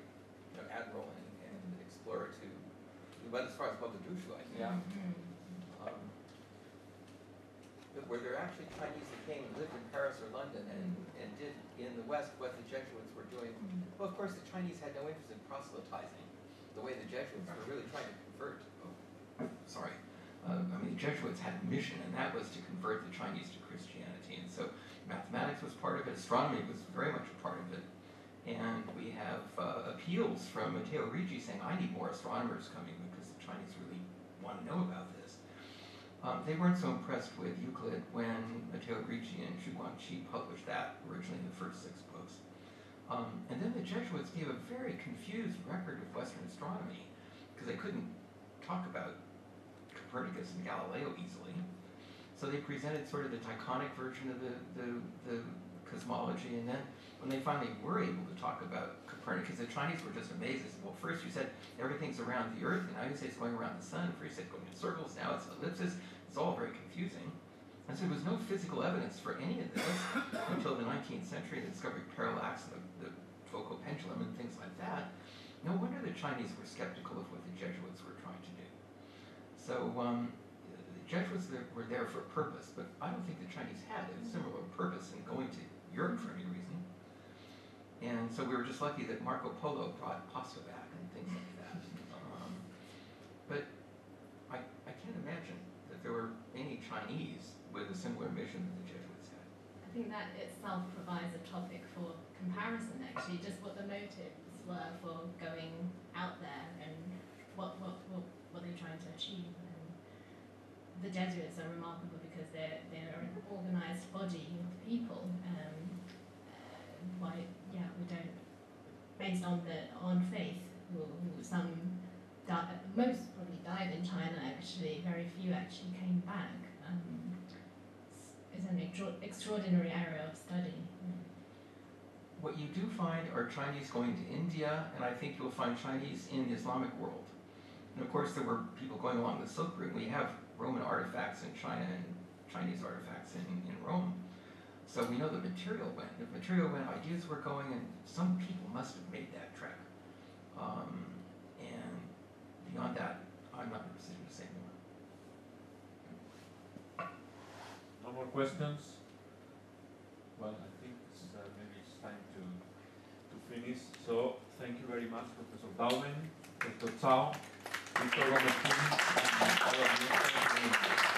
you know, admiral and explorer too. But as far as Mogadishu, I think. Yeah. Were there actually Chinese that came and lived in Paris or London and did in the West what the Jesuits were doing? Well, of course, the Chinese had no interest in proselytizing the way the Jesuits were really trying to convert. Oh, sorry. I mean, the Jesuits had a mission, and that was to convert the Chinese to Christianity. And so mathematics was part of it. Astronomy was very much a part of it. And we have appeals from Matteo Ricci saying, I need more astronomers coming because the Chinese really want to know about this. They weren't so impressed with Euclid when Matteo Ricci and Xu Guangqi published that originally in the first 6 books. And then the Jesuits gave a very confused record of Western astronomy because they couldn't talk about Copernicus and Galileo easily. So they presented sort of the Tychonic version of the cosmology, and then when they finally were able to talk about Copernicus, the Chinese were just amazed. They said, well, first you said everything's around the Earth, and now you say it's going around the Sun. First you said going in circles, now it's ellipses. It's all very confusing. And so there was no physical evidence for any of this until the 19th century, the discovery of parallax, the focal pendulum, and things like that. No wonder the Chinese were skeptical of what the Jesuits were trying to do. So the Jesuits were there for a purpose, but I don't think the Chinese had a similar purpose in going to Europe for any reason. And so we were just lucky that Marco Polo brought pasta back and things like that. But I can't imagine that there were any Chinese with a similar mission that the Jesuits had. I think that itself provides a topic for comparison, actually, just what the motives were for going out there and what they were trying to achieve. And the Jesuits are remarkable because they're an organized body of people. Why, yeah, we don't, based on faith, most probably died in China actually, very few actually came back. It's an extraordinary area of study. What you do find are Chinese going to India, and I think you'll find Chinese in the Islamic world. And of course there were people going along the Silk Route. We have Roman artifacts in China and Chinese artifacts in Rome. So we know the material went. The material went, ideas were going, and some people must have made that trek. And beyond that, I'm not in a position to say more. No more questions? Well, I think maybe it's time to finish. So thank you very much, Professor Baumann, Dr. Cao, Mr. Robertson, and all of you.